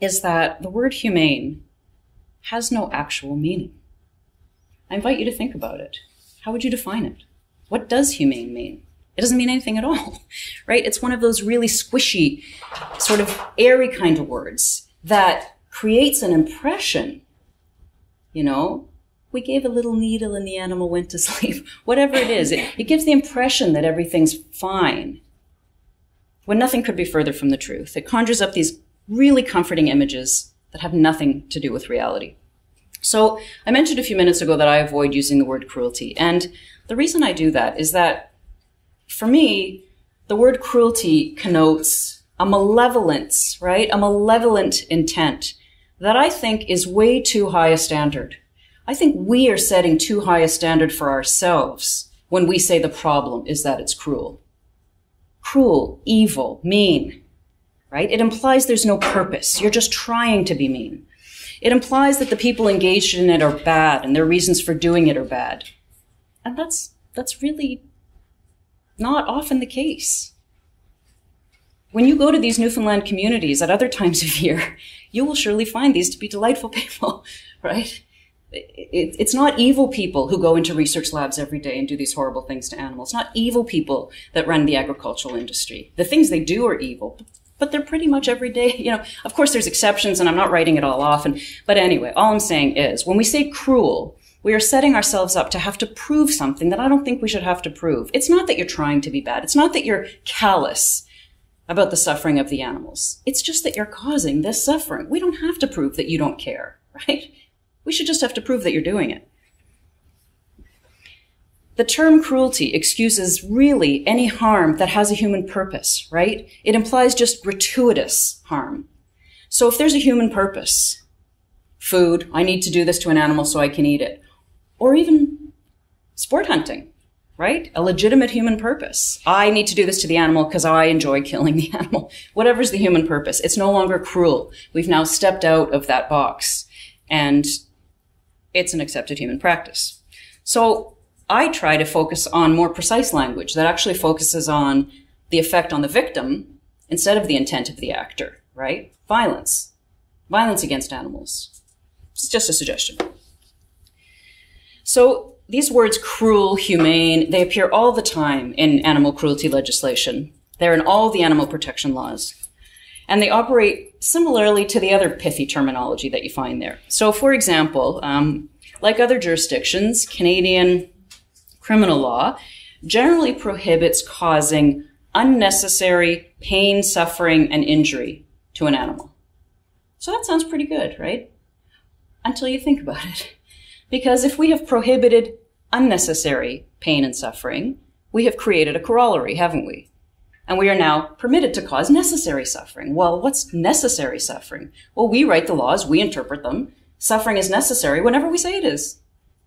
is that the word humane has no actual meaning. I invite you to think about it. How would you define it? What does humane mean? It doesn't mean anything at all, right? It's one of those really squishy, sort of airy kind of words that creates an impression, you know, we gave a little needle and the animal went to sleep. Whatever it is, it, it gives the impression that everything's fine, when nothing could be further from the truth. It conjures up these really comforting images that have nothing to do with reality. So I mentioned a few minutes ago that I avoid using the word cruelty. And the reason I do that is that, for me, the word cruelty connotes a malevolence, right? A malevolent intent that I think is way too high a standard. I think we are setting too high a standard for ourselves when we say the problem is that it's cruel. Cruel, evil, mean, right? It implies there's no purpose. You're just trying to be mean. It implies that the people engaged in it are bad and their reasons for doing it are bad. And that's, that's really not often the case. When you go to these Newfoundland communities at other times of year, you will surely find these to be delightful people, right? It, it's not evil people who go into research labs every day and do these horrible things to animals. It's not evil people that run the agricultural industry. The things they do are evil. But they're pretty much every day, you know, of course there's exceptions and I'm not writing it all off. And, but anyway, all I'm saying is when we say cruel, we are setting ourselves up to have to prove something that I don't think we should have to prove. It's not that you're trying to be bad. It's not that you're callous about the suffering of the animals. It's just that you're causing this suffering. We don't have to prove that you don't care, right? We should just have to prove that you're doing it. The term cruelty excuses really any harm that has a human purpose, right? It implies just gratuitous harm. So if there's a human purpose, food, I need to do this to an animal so I can eat it, or even sport hunting, right? A legitimate human purpose. I need to do this to the animal because I enjoy killing the animal. Whatever's the human purpose, it's no longer cruel. We've now stepped out of that box and it's an accepted human practice. So I try to focus on more precise language that actually focuses on the effect on the victim instead of the intent of the actor, right? Violence. Violence against animals. It's just a suggestion. So these words, cruel, humane, they appear all the time in animal cruelty legislation. They're in all the animal protection laws. And they operate similarly to the other pithy terminology that you find there. So for example, um, like other jurisdictions, Canadian criminal law generally prohibits causing unnecessary pain, suffering, and injury to an animal. So that sounds pretty good, right? Until you think about it. Because if we have prohibited unnecessary pain and suffering, we have created a corollary, haven't we? And we are now permitted to cause necessary suffering. Well, what's necessary suffering? Well, we write the laws, we interpret them. Suffering is necessary whenever we say it is.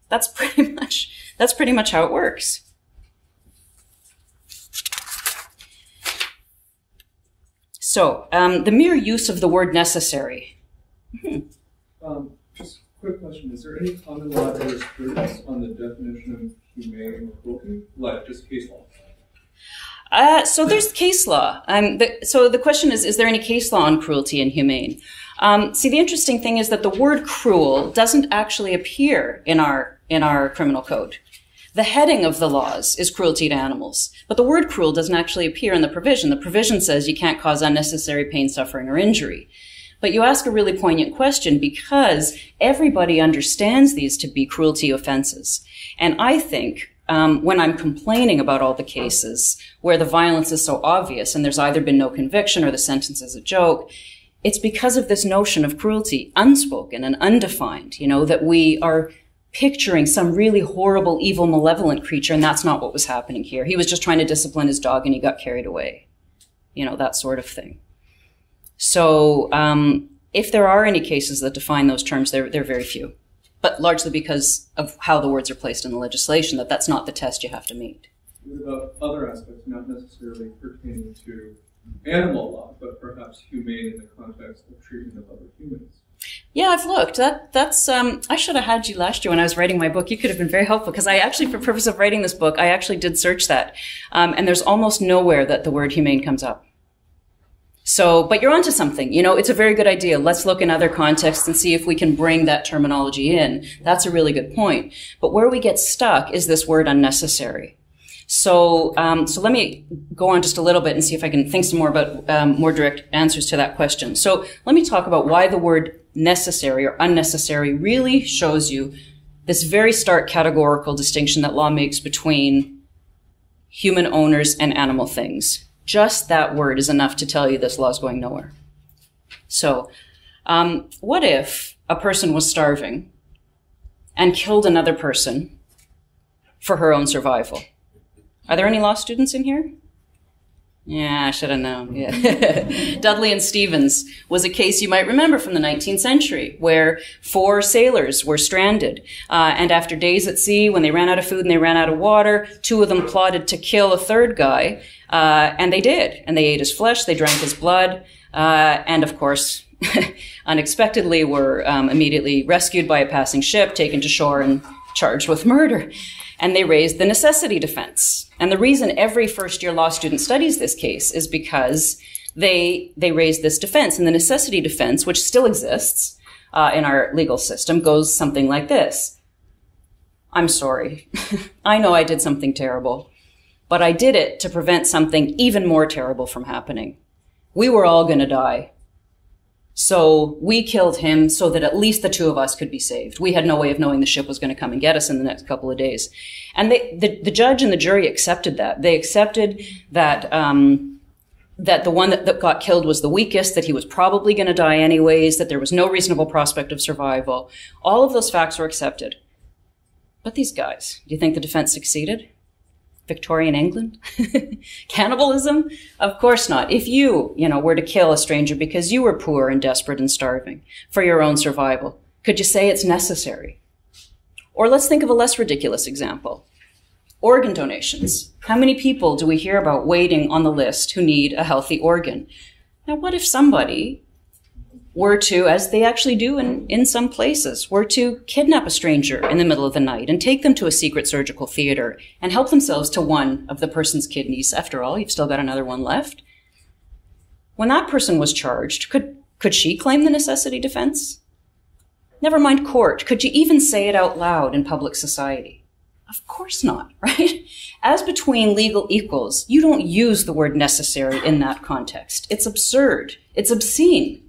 That's pretty much, that's pretty much how it works. So, um, the mere use of the word necessary. Mm-hmm. um, just a quick question. Is there any common law jurisprudence on the definition of humane or cruelty? Like just case law? Uh, so there's case law. Um, the, so the question is, is there any case law on cruelty and humane? Um, see, the interesting thing is that the word cruel doesn't actually appear in our, in our criminal code. The heading of the laws is cruelty to animals, but the word cruel doesn't actually appear in the provision. The provision says you can't cause unnecessary pain, suffering, or injury. But you ask a really poignant question because everybody understands these to be cruelty offenses. And I think um, when I'm complaining about all the cases where the violence is so obvious and there's either been no conviction or the sentence is a joke, it's because of this notion of cruelty, unspoken and undefined, you know, that we are picturing some really horrible, evil, malevolent creature, and that's not what was happening here. He was just trying to discipline his dog and he got carried away. You know, that sort of thing. So um, if there are any cases that define those terms, they're, they're very few, but largely because of how the words are placed in the legislation, that that's not the test you have to meet. What about other aspects, not necessarily pertaining to animal law, but perhaps humane in the context of treatment of other humans? Yeah, I've looked. That, that's, um, I should have had you last year when I was writing my book. You could have been very helpful because I actually, for the purpose of writing this book, I actually did search that. Um, and there's almost nowhere that the word humane comes up. So, but you're onto something. You know, it's a very good idea. Let's look in other contexts and see if we can bring that terminology in. That's a really good point. But where we get stuck is this word unnecessary. So, um, so let me go on just a little bit and see if I can think some more about um, more direct answers to that question. So let me talk about why the word necessary or unnecessary really shows you this very stark categorical distinction that law makes between human owners and animal things. Just that word is enough to tell you this law is going nowhere. So um, what if a person was starving and killed another person for her own survival? Are there any law students in here? Yeah, I should have known. Yeah. Dudley and Stevens was a case you might remember from the nineteenth century where four sailors were stranded. Uh, and after days at sea, when they ran out of food and they ran out of water, two of them plotted to kill a third guy. Uh, and they did. And they ate his flesh, they drank his blood, uh, and of course, unexpectedly were um, immediately rescued by a passing ship, taken to shore and charged with murder. And they raised the necessity defense. And the reason every first-year law student studies this case is because they, they raised this defense. And the necessity defense, which still exists uh, in our legal system, goes something like this. I'm sorry. I know I did something terrible, but I did it to prevent something even more terrible from happening. We were all going to die. So we killed him so that at least the two of us could be saved. We had no way of knowing the ship was going to come and get us in the next couple of days. And they, the, the judge and the jury accepted that. They accepted that, um, that the one that, that got killed was the weakest, that he was probably going to die anyways, that there was no reasonable prospect of survival. All of those facts were accepted. But these guys, do you think the defense succeeded? Victorian England? Cannibalism? Of course not. If you, you know, were to kill a stranger because you were poor and desperate and starving for your own survival, could you say it's necessary? Or let's think of a less ridiculous example. Organ donations. How many people do we hear about waiting on the list who need a healthy organ? Now, what if somebody were to, as they actually do in, in some places, were to kidnap a stranger in the middle of the night and take them to a secret surgical theater and help themselves to one of the person's kidneys? After all, you've still got another one left. When that person was charged, could, could she claim the necessity defense? Never mind court. Could you even say it out loud in public society? Of course not, right? As between legal equals, you don't use the word necessary in that context. It's absurd. It's obscene.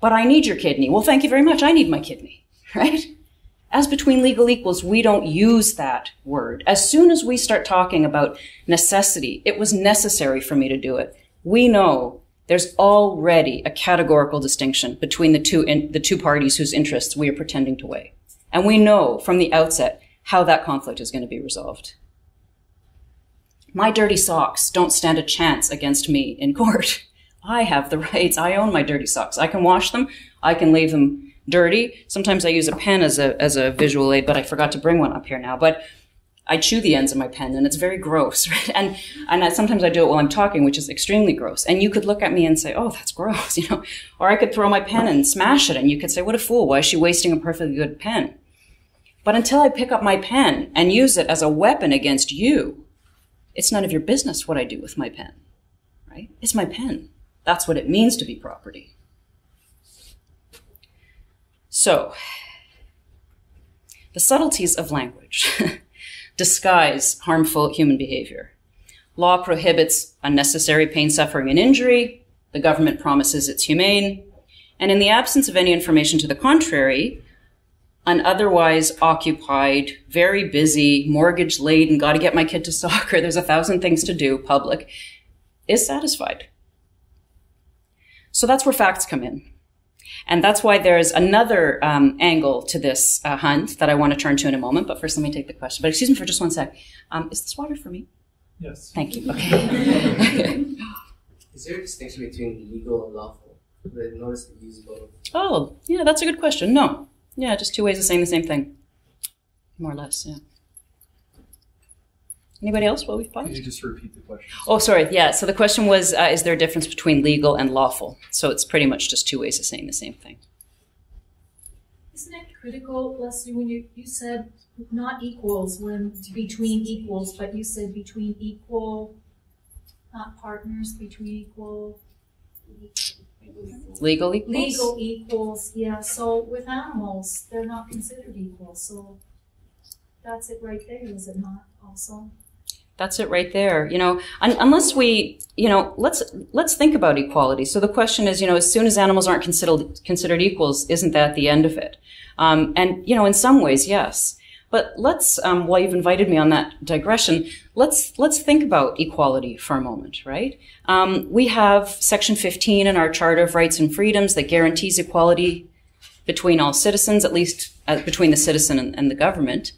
But I need your kidney. Well, thank you very much. I need my kidney, right? As between legal equals, we don't use that word. As soon as we start talking about necessity, it was necessary for me to do it. We know there's already a categorical distinction between the two, in, the two parties whose interests we are pretending to weigh. And we know from the outset how that conflict is going to be resolved. My dirty socks don't stand a chance against me in court. I have the rights. I own my dirty socks. I can wash them. I can leave them dirty. Sometimes I use a pen as a, as a visual aid, but I forgot to bring one up here now. But I chew the ends of my pen, and it's very gross, right? And, and I, sometimes I do it while I'm talking, which is extremely gross. And you could look at me and say, oh, that's gross, you know. Or I could throw my pen and smash it, and you could say, what a fool. Why is she wasting a perfectly good pen? But until I pick up my pen and use it as a weapon against you, it's none of your business what I do with my pen, right? It's my pen. That's what it means to be property. So, the subtleties of language disguise harmful human behavior. Law prohibits unnecessary pain, suffering, and injury. The government promises it's humane. And in the absence of any information to the contrary, an otherwise occupied, very busy, mortgage-laden, got to get my kid to soccer, there's a thousand things to do, public, is satisfied. So that's where facts come in. And that's why there's another um, angle to this uh, hunt that I want to turn to in a moment. But first, let me take the question. But excuse me for just one sec. Um, is this water for me? Yes. Thank you. Okay. Is there a distinction between legal and lawful? I noticed you used both. Oh, yeah, that's a good question. No. Yeah, just two ways of saying the same thing, more or less, yeah. Anybody else while we've paused? Could you just repeat the question? Oh, sorry, yeah. So the question was, uh, is there a difference between legal and lawful? So it's pretty much just two ways of saying the same thing. Isn't it critical, Leslie, when you, you said not equals, when between equals, but you said between equal, not partners, between equal, equal. Legal equals? Legal equals, yeah. So with animals, they're not considered equal. So that's it right there, is it not also? That's it right there. You know, un unless we, you know, let's let's think about equality. So the question is, you know, as soon as animals aren't considered considered equals, isn't that the end of it? Um, and, you know, in some ways, yes. But let's, um, while you've invited me on that digression, let's let's think about equality for a moment, right? Um, we have Section fifteen in our Charter of Rights and Freedoms that guarantees equality between all citizens, at least uh, between the citizen and, and the government.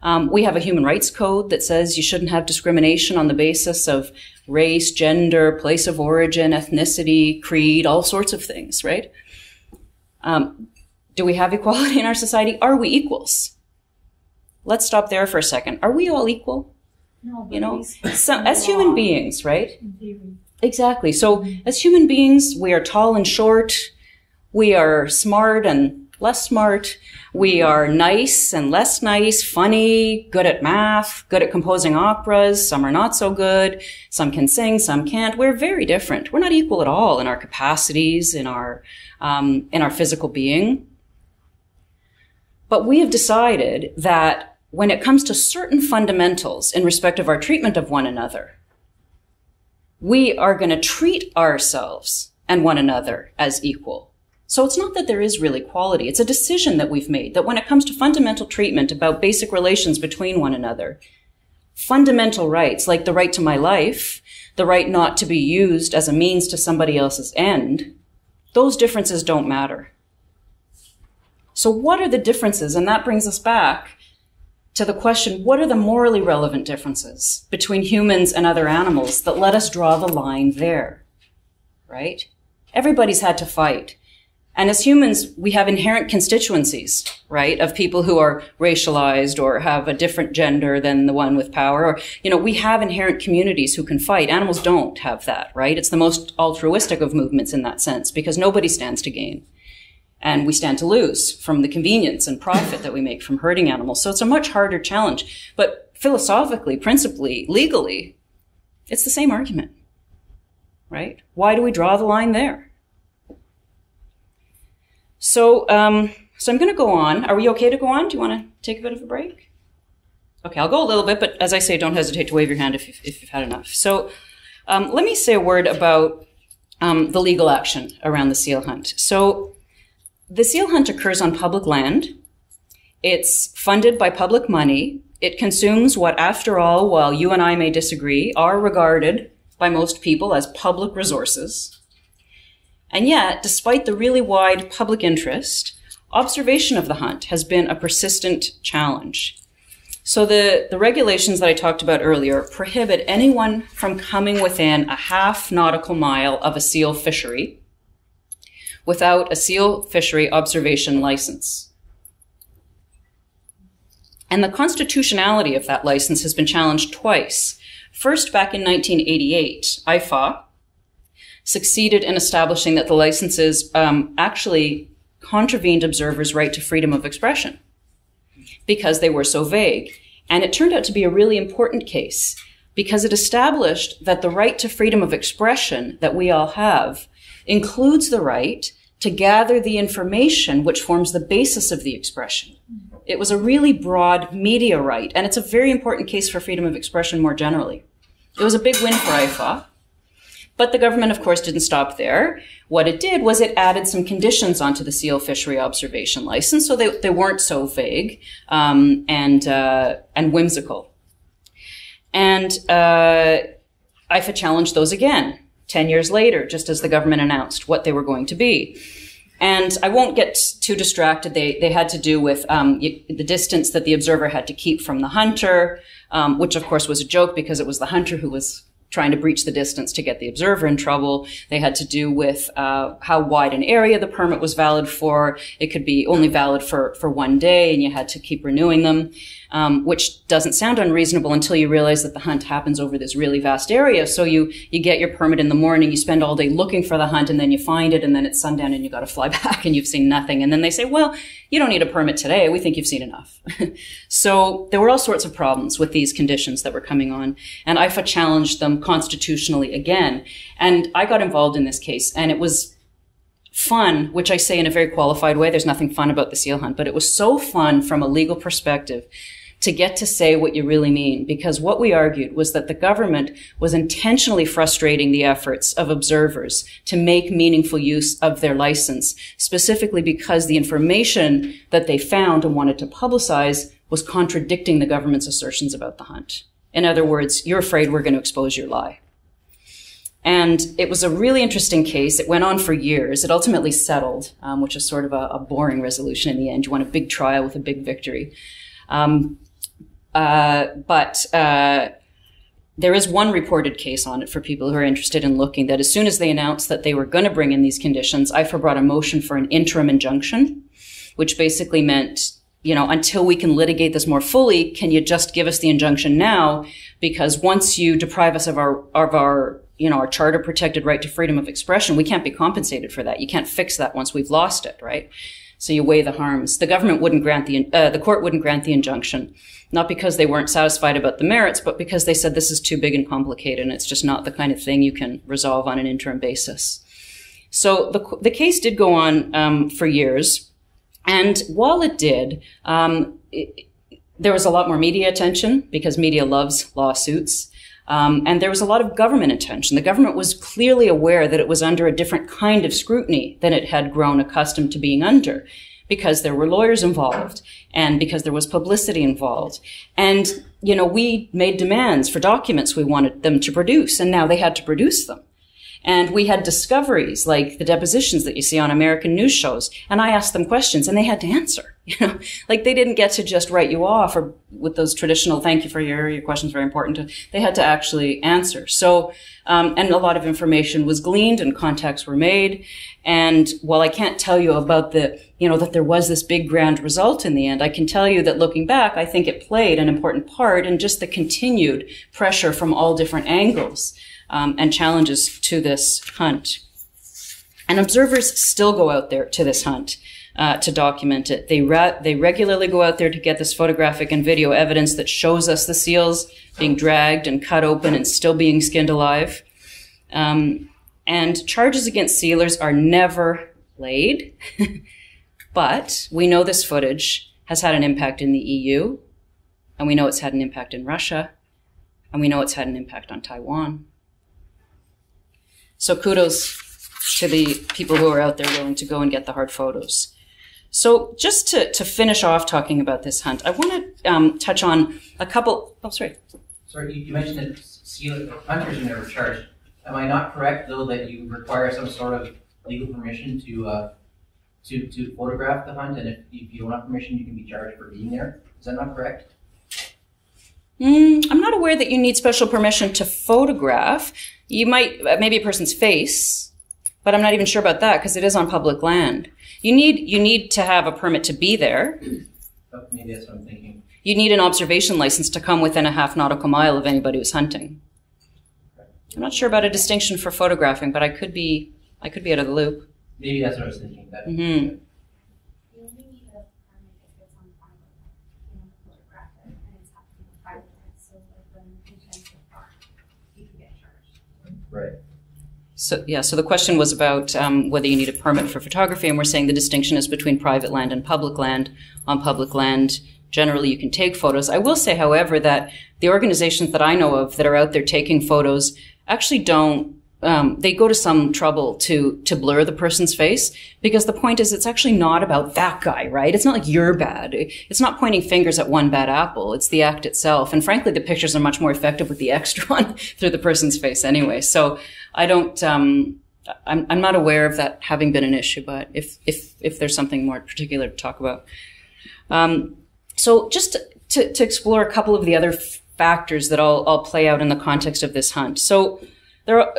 Um, we have a Human Rights Code that says you shouldn't have discrimination on the basis of race, gender, place of origin, ethnicity, creed, all sorts of things, right? Um, do we have equality in our society? Are we equals? Let's stop there for a second. Are we all equal? No, you know, some, as human beings, right? Exactly. So as human beings, we are tall and short. We are smart and less smart. We are nice and less nice, funny, good at math, good at composing operas. Some are not so good. Some can sing, some can't. We're very different. We're not equal at all in our capacities, in our, um, in our physical being. But we have decided that when it comes to certain fundamentals in respect of our treatment of one another, we are going to treat ourselves and one another as equal. So it's not that there is real equality. It's a decision that we've made that when it comes to fundamental treatment about basic relations between one another, fundamental rights like the right to my life, the right not to be used as a means to somebody else's end, those differences don't matter. So what are the differences? And that brings us back to the question, what are the morally relevant differences between humans and other animals that let us draw the line there, right? Everybody's had to fight. And as humans, we have inherent constituencies, right, of people who are racialized or have a different gender than the one with power. Or, you know, we have inherent communities who can fight. Animals don't have that, right? It's the most altruistic of movements in that sense, because nobody stands to gain. And we stand to lose from the convenience and profit that we make from hurting animals. So it's a much harder challenge. But philosophically, principally, legally, it's the same argument, right? Why do we draw the line there? So, um, so I'm going to go on. Are we okay to go on? Do you want to take a bit of a break? Okay, I'll go a little bit, but as I say, don't hesitate to wave your hand if you've, if you've had enough. So um, let me say a word about um, the legal action around the seal hunt. So the seal hunt occurs on public land. It's funded by public money. It consumes what, after all, while you and I may disagree, are regarded by most people as public resources. And yet, despite the really wide public interest, observation of the hunt has been a persistent challenge. So the, the regulations that I talked about earlier prohibit anyone from coming within a half nautical mile of a seal fishery without a seal fishery observation license. And the constitutionality of that license has been challenged twice. First, back in nineteen eighty-eight, I F A W succeeded in establishing that the licenses um, actually contravened observers' right to freedom of expression because they were so vague. And it turned out to be a really important case because it established that the right to freedom of expression that we all have includes the right to gather the information which forms the basis of the expression. It was a really broad media right, and it's a very important case for freedom of expression more generally. It was a big win for I F A W. But the government, of course, didn't stop there. What it did was it added some conditions onto the seal fishery observation license, so they, they weren't so vague um, and, uh, and whimsical. And uh, I F A challenged those again, ten years later, just as the government announced what they were going to be. And I won't get too distracted. They, they had to do with um, the distance that the observer had to keep from the hunter, um, which, of course, was a joke because it was the hunter who was trying to breach the distance to get the observer in trouble. They had to do with uh, how wide an area the permit was valid for. It could be only valid for, for one day, and you had to keep renewing them, um, which doesn't sound unreasonable until you realize that the hunt happens over this really vast area. So you, you get your permit in the morning, you spend all day looking for the hunt, and then you find it, and then it's sundown, and you got to fly back, and you've seen nothing. And then they say, well, you don't need a permit today. We think you've seen enough. So there were all sorts of problems with these conditions that were coming on, and I F A challenged them constitutionally again. And I got involved in this case, and it was fun, which I say in a very qualified way. There's nothing fun about the seal hunt, but it was so fun from a legal perspective to get to say what you really mean, because what we argued was that the government was intentionally frustrating the efforts of observers to make meaningful use of their license, specifically because the information that they found and wanted to publicize was contradicting the government's assertions about the hunt. In other words, you're afraid we're going to expose your lie. And it was a really interesting case. It went on for years. It ultimately settled, um, which is sort of a, a boring resolution in the end. You want a big trial with a big victory. Um, uh, but uh, there is one reported case on it for people who are interested in looking, that as soon as they announced that they were going to bring in these conditions, I F A brought a motion for an interim injunction, which basically meant, you know, until we can litigate this more fully, can you just give us the injunction now? Because once you deprive us of our, of our, you know, our charter protected right to freedom of expression, we can't be compensated for that. You can't fix that once we've lost it, right? So you weigh the harms. The government wouldn't grant the, uh, the court wouldn't grant the injunction, not because they weren't satisfied about the merits, but because they said this is too big and complicated, and it's just not the kind of thing you can resolve on an interim basis. So the, the case did go on um, for years. And while it did, um, it, there was a lot more media attention because media loves lawsuits. Um, and there was a lot of government attention. The government was clearly aware that it was under a different kind of scrutiny than it had grown accustomed to being under, because there were lawyers involved and because there was publicity involved. And, you know, we made demands for documents we wanted them to produce, and now they had to produce them. And we had discoveries like the depositions that you see on American news shows. And I asked them questions and they had to answer. You know, like they didn't get to just write you off or with those traditional, thank you for your, your question's very important. They had to actually answer. So, um, and a lot of information was gleaned and contacts were made. And while I can't tell you about the, you know, that there was this big grand result in the end, I can tell you that looking back, I think it played an important part in just the continued pressure from all different angles, um, and challenges to this hunt. And observers still go out there to this hunt. Uh, to document it. They ra they regularly go out there to get this photographic and video evidence that shows us the seals being dragged and cut open and still being skinned alive. Um, and charges against sealers are never laid, but we know this footage has had an impact in the E U, and we know it's had an impact in Russia, and we know it's had an impact on Taiwan. So kudos to the people who are out there willing to go and get the hard photos. So just to, to finish off talking about this hunt, I want to um, touch on a couple, oh, sorry. Sorry, you mentioned that seal hunters are never charged. Am I not correct, though, that you require some sort of legal permission to uh, to, to photograph the hunt, and if, if you don't have permission, you can be charged for being there? Is that not correct? Mm, I'm not aware that you need special permission to photograph. You might, maybe a person's face, but I'm not even sure about that because it is on public land. You need you need to have a permit to be there. Maybe that's what I'm thinking. You need an observation license to come within a half nautical mile of anybody who's hunting. I'm not sure about a distinction for photographing, but I could be I could be out of the loop. Maybe that's what I was thinking. That mm-hmm. Right. So, yeah, so the question was about um, whether you need a permit for photography, and we're saying the distinction is between private land and public land. On public land, generally you can take photos. I will say, however, that the organizations that I know of that are out there taking photos actually don't, um, they go to some trouble to, to blur the person's face, because the point is it's actually not about that guy, right? It's not like you're bad. It's not pointing fingers at one bad apple. It's the act itself. And frankly, the pictures are much more effective with the extra on through the person's face anyway. So, I don't, um, I'm, I'm not aware of that having been an issue, but if, if, if there's something more particular to talk about. Um, so just to, to explore a couple of the other factors that all, all play out in the context of this hunt. So there are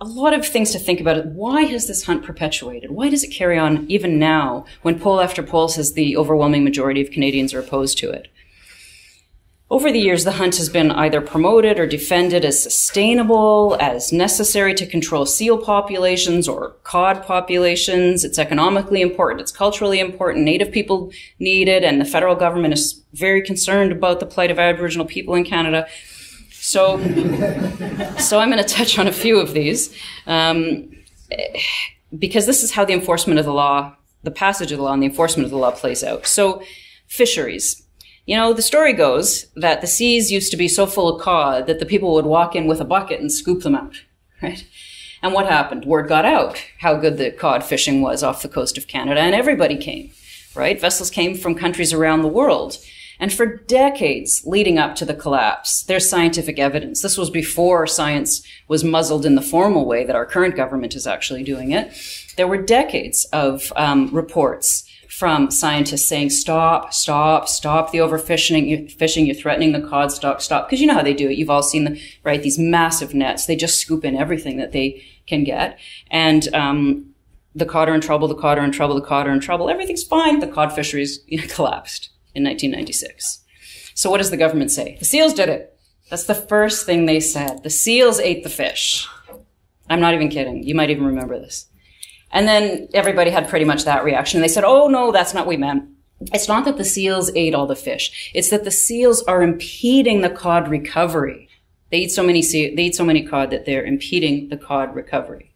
a lot of things to think about. Why has this hunt perpetuated? Why does it carry on even now when poll after poll says the overwhelming majority of Canadians are opposed to it? Over the years, the hunt has been either promoted or defended as sustainable, as necessary to control seal populations or cod populations. It's economically important. It's culturally important. Native people need it. And the federal government is very concerned about the plight of Aboriginal people in Canada. So, so I'm going to touch on a few of these, um, because this is how the enforcement of the law, the passage of the law and the enforcement of the law plays out. So fisheries. You know, the story goes that the seas used to be so full of cod that the people would walk in with a bucket and scoop them out, right? And what happened? Word got out how good the cod fishing was off the coast of Canada, and everybody came, right? Vessels came from countries around the world. And for decades leading up to the collapse, there's scientific evidence. This was before science was muzzled in the formal way that our current government is actually doing it. There were decades of um, reports from scientists saying, stop, stop, stop the overfishing, you're, fishing, you're threatening the cod, stop, stop. Because you know how they do it. You've all seen the, right, these massive nets. They just scoop in everything that they can get. And um, the cod are in trouble, the cod are in trouble, the cod are in trouble. Everything's fine. The cod fisheries you know, collapsed in nineteen ninety-six. So what does the government say? The seals did it. That's the first thing they said. The seals ate the fish. I'm not even kidding. You might even remember this. And then everybody had pretty much that reaction. They said, oh, no, that's not what we meant. It's not that the seals ate all the fish. It's that the seals are impeding the cod recovery. They eat so many sea they eat so many cod that they're impeding the cod recovery.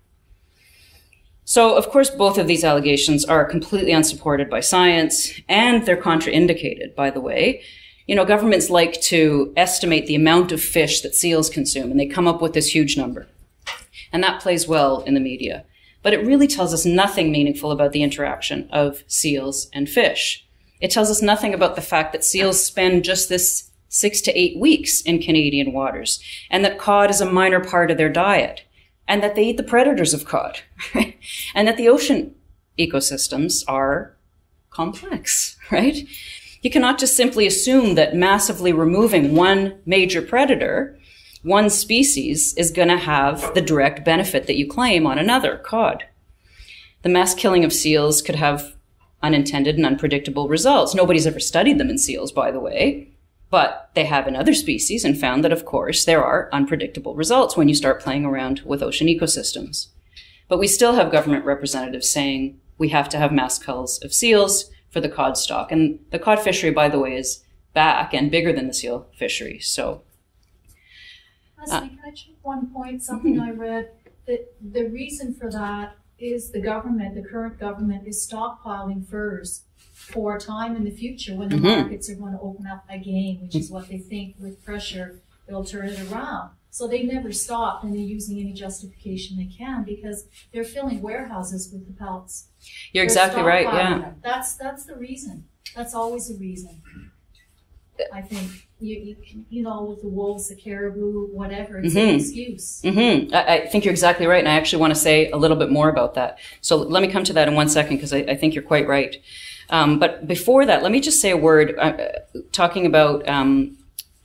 So, of course, both of these allegations are completely unsupported by science, and they're contraindicated, by the way. You know, governments like to estimate the amount of fish that seals consume, and they come up with this huge number. And that plays well in the media. But it really tells us nothing meaningful about the interaction of seals and fish. It tells us nothing about the fact that seals spend just this six to eight weeks in Canadian waters, and that cod is a minor part of their diet. and that they eat the predators of cod, right? And that the ocean ecosystems are complex, right? You cannot just simply assume that massively removing one major predator, one species, is going to have the direct benefit that you claim on another, cod. The mass killing of seals could have unintended and unpredictable results. Nobody's ever studied them in seals, by the way, but they have in other species and found that, of course, there are unpredictable results when you start playing around with ocean ecosystems. But we still have government representatives saying we have to have mass culls of seals for the cod stock. And the cod fishery, by the way, is back and bigger than the seal fishery. So, uh, can I check one point? Something mm-hmm. I read that the reason for that is the government, the current government, is stockpiling furs for a time in the future when the mm-hmm. markets are going to open up again, which is what they think with pressure they'll turn it around. So they never stopped, and they're using any justification they can because they're filling warehouses with the pelts. You're they're exactly right. Yeah, them. that's that's the reason. That's always the reason. I think you you, you know, with the wolves, the caribou, whatever, it's mm-hmm. an excuse. Mm-hmm. I, I think you're exactly right, and I actually want to say a little bit more about that. So let me come to that in one second because I, I think you're quite right. Um, but before that, let me just say a word uh, talking about. Um,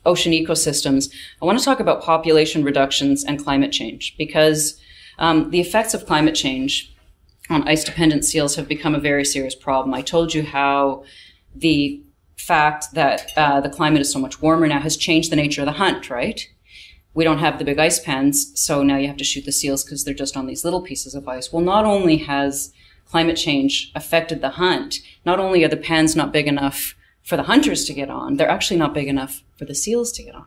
ocean ecosystems, I want to talk about population reductions and climate change because um, the effects of climate change on ice-dependent seals have become a very serious problem. I told you how the fact that uh, the climate is so much warmer now has changed the nature of the hunt, right? We don't have the big ice pens, so now you have to shoot the seals because they're just on these little pieces of ice. Well, not only has climate change affected the hunt, not only are the pens not big enough for the hunters to get on, they're actually not big enough for the seals to get on.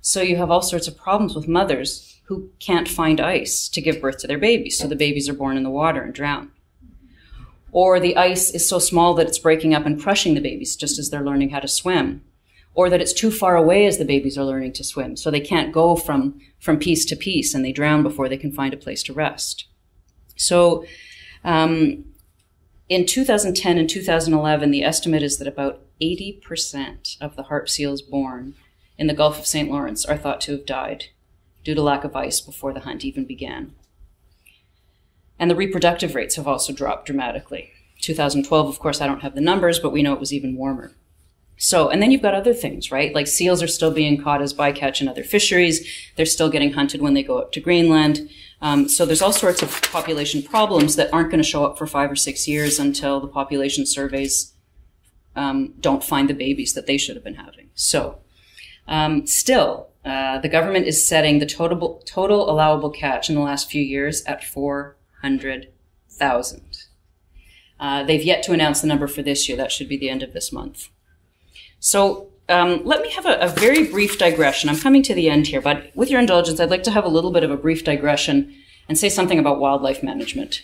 So you have all sorts of problems with mothers who can't find ice to give birth to their babies, so the babies are born in the water and drown. Or the ice is so small that it's breaking up and crushing the babies just as they're learning how to swim. Or that it's too far away as the babies are learning to swim, so they can't go from, from piece to piece and they drown before they can find a place to rest. So, um, in two thousand ten and two thousand eleven, the estimate is that about eighty percent of the harp seals born in the Gulf of Saint Lawrence are thought to have died due to lack of ice before the hunt even began. And the reproductive rates have also dropped dramatically. two thousand twelve, of course, I don't have the numbers, but we know it was even warmer. So, and then you've got other things, right? Like seals are still being caught as bycatch in other fisheries. They're still getting hunted when they go up to Greenland. Um, so there's all sorts of population problems that aren't going to show up for five or six years until the population surveys um, don't find the babies that they should have been having. So um, still, uh, the government is setting the total, total allowable catch in the last few years at four hundred thousand. Uh, they've yet to announce the number for this year. That should be the end of this month. So um, let me have a, a very brief digression. I'm coming to the end here, but with your indulgence, I'd like to have a little bit of a brief digression and say something about wildlife management.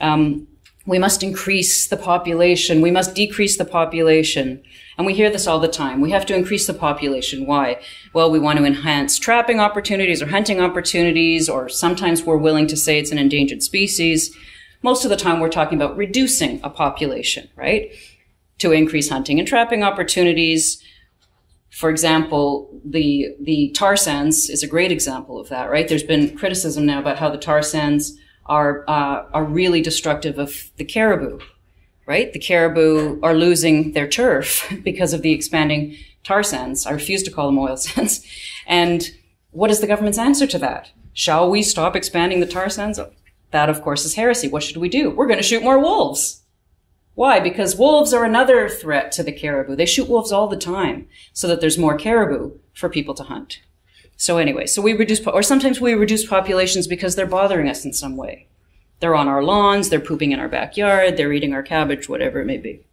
Um, we must increase the population. We must decrease the population. And we hear this all the time. We have to increase the population. Why? Well, we want to enhance trapping opportunities or hunting opportunities, or sometimes we're willing to say it's an endangered species. Most of the time, we're talking about reducing a population, right? To increase hunting and trapping opportunities. For example, the the tar sands is a great example of that, right? There's been criticism now about how the tar sands are, uh, are really destructive of the caribou, right? The caribou are losing their turf because of the expanding tar sands. I refuse to call them oil sands. And what is the government's answer to that? Shall we stop expanding the tar sands? That, of course, is heresy. What should we do? We're going to shoot more wolves. Why? Because wolves are another threat to the caribou. They shoot wolves all the time so that there's more caribou for people to hunt. So anyway, so we reduce, or sometimes we reduce populations because they're bothering us in some way. They're on our lawns, they're pooping in our backyard, they're eating our cabbage, whatever it may be.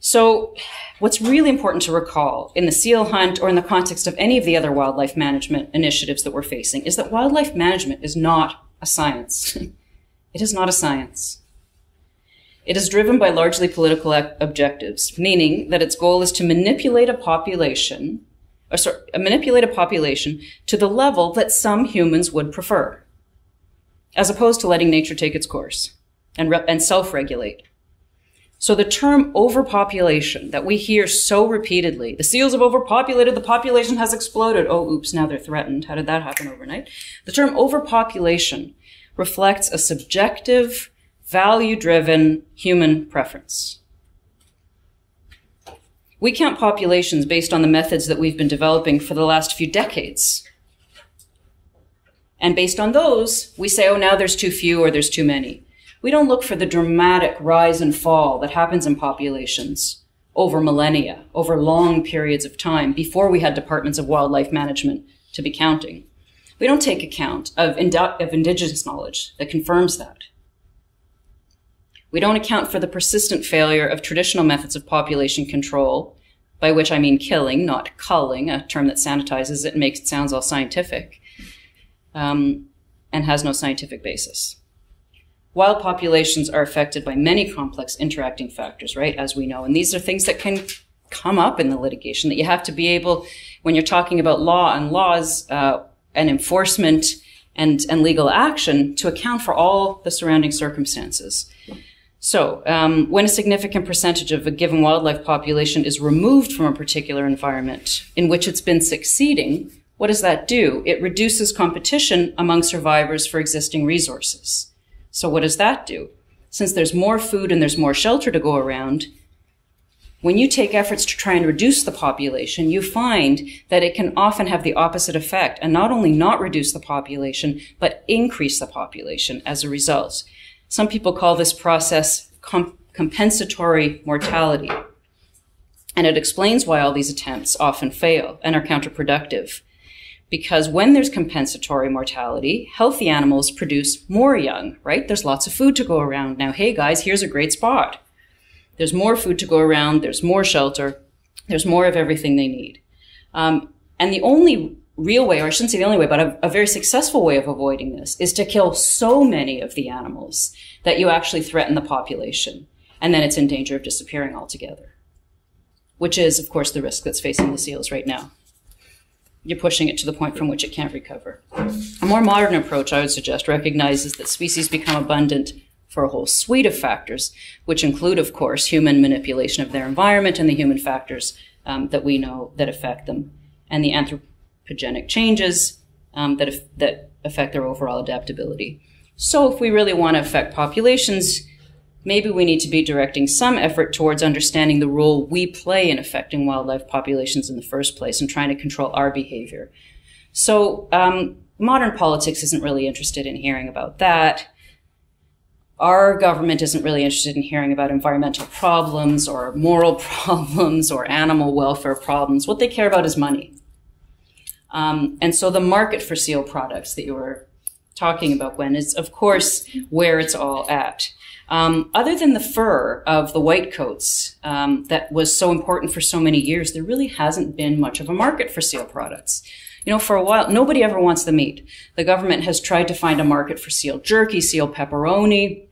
So what's really important to recall in the seal hunt or in the context of any of the other wildlife management initiatives that we're facing is that wildlife management is not a science. It is not a science. It is driven by largely political objectives, meaning that its goal is to manipulate a population, or sorry, manipulate a population to the level that some humans would prefer, as opposed to letting nature take its course and, and self-regulate. So the term overpopulation that we hear so repeatedly, the seals have overpopulated, the population has exploded. Oh, oops, now they're threatened. How did that happen overnight? The term overpopulation reflects a subjective, value-driven human preference. We count populations based on the methods that we've been developing for the last few decades. And based on those, we say, oh, now there's too few or there's too many. We don't look for the dramatic rise and fall that happens in populations over millennia, over long periods of time, before we had departments of wildlife management to be counting. We don't take account of, ind of indigenous knowledge that confirms that. We don't account for the persistent failure of traditional methods of population control, by which I mean killing, not culling, a term that sanitizes it and makes it sounds all scientific, um, and has no scientific basis. Wild populations are affected by many complex interacting factors, right, as we know. And these are things that can come up in the litigation that you have to be able, when you're talking about law and laws uh, and enforcement and, and legal action, to account for all the surrounding circumstances. So um, when a significant percentage of a given wildlife population is removed from a particular environment in which it's been succeeding, what does that do? It reduces competition among survivors for existing resources. So what does that do? Since there's more food and there's more shelter to go around, when you take efforts to try and reduce the population, you find that it can often have the opposite effect and not only not reduce the population, but increase the population as a result. Some people call this process comp- compensatory mortality. And it explains why all these attempts often fail and are counterproductive. Because when there's compensatory mortality, healthy animals produce more young, right? There's lots of food to go around. Now, hey guys, here's a great spot. There's more food to go around. There's more shelter. There's more of everything they need. Um, and the only real way, or I shouldn't say the only way, but a, a very successful way of avoiding this is to kill so many of the animals that you actually threaten the population. And then it's in danger of disappearing altogether, which is, of course, the risk that's facing the seals right now. You're pushing it to the point from which it can't recover. A more modern approach, I would suggest, recognizes that species become abundant for a whole suite of factors, which include, of course, human manipulation of their environment and the human factors um, that we know that affect them, and the anthropogenic changes um, that, af that affect their overall adaptability. So if we really want to affect populations, maybe we need to be directing some effort towards understanding the role we play in affecting wildlife populations in the first place and trying to control our behavior. So um, modern politics isn't really interested in hearing about that. Our government isn't really interested in hearing about environmental problems or moral problems or animal welfare problems. What they care about is money. Um, and so the market for seal products that you were talking about, Gwen, is of course where it's all at. Um, other than the fur of the whitecoats um, that was so important for so many years, there really hasn't been much of a market for seal products. You know, for a while, nobody ever wants the meat. The government has tried to find a market for seal jerky, seal pepperoni.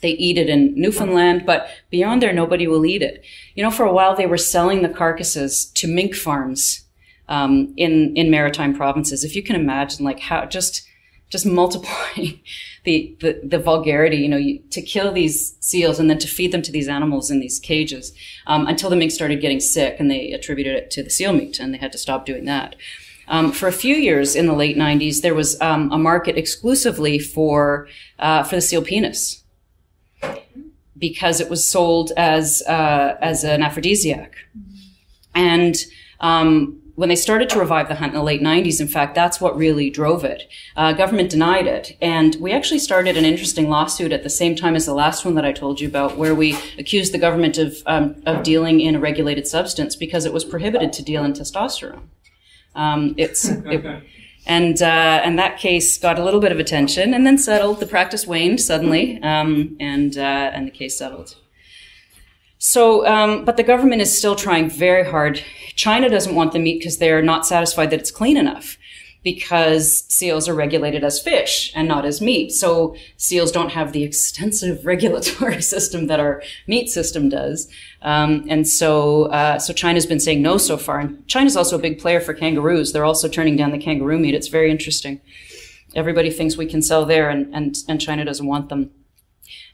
They eat it in Newfoundland, but beyond there, nobody will eat it. You know, for a while, they were selling the carcasses to mink farms um, in, in maritime provinces. If you can imagine, like, how just... just multiplying the, the, the vulgarity, you know, you, to kill these seals and then to feed them to these animals in these cages um, until the mink started getting sick and they attributed it to the seal meat and they had to stop doing that. Um, for a few years in the late nineties, there was um, a market exclusively for, uh, for the seal penis because it was sold as, uh, as an aphrodisiac. And, um, when they started to revive the hunt in the late nineties, in fact, that's what really drove it. Uh, government denied it. And we actually started an interesting lawsuit at the same time as the last one that I told you about, where we accused the government of, um, of dealing in a regulated substance because it was prohibited to deal in testosterone. Um, it's, it, and, uh, and that case got a little bit of attention and then settled. The practice waned suddenly, um, and, uh, and the case settled. So, um, but the government is still trying very hard. China doesn't want the meat because they're not satisfied that it's clean enough because seals are regulated as fish and not as meat. So seals don't have the extensive regulatory system that our meat system does. Um, and so, uh, so China's been saying no so far. And China's also a big player for kangaroos. They're also turning down the kangaroo meat. It's very interesting. Everybody thinks we can sell there and, and, and China doesn't want them.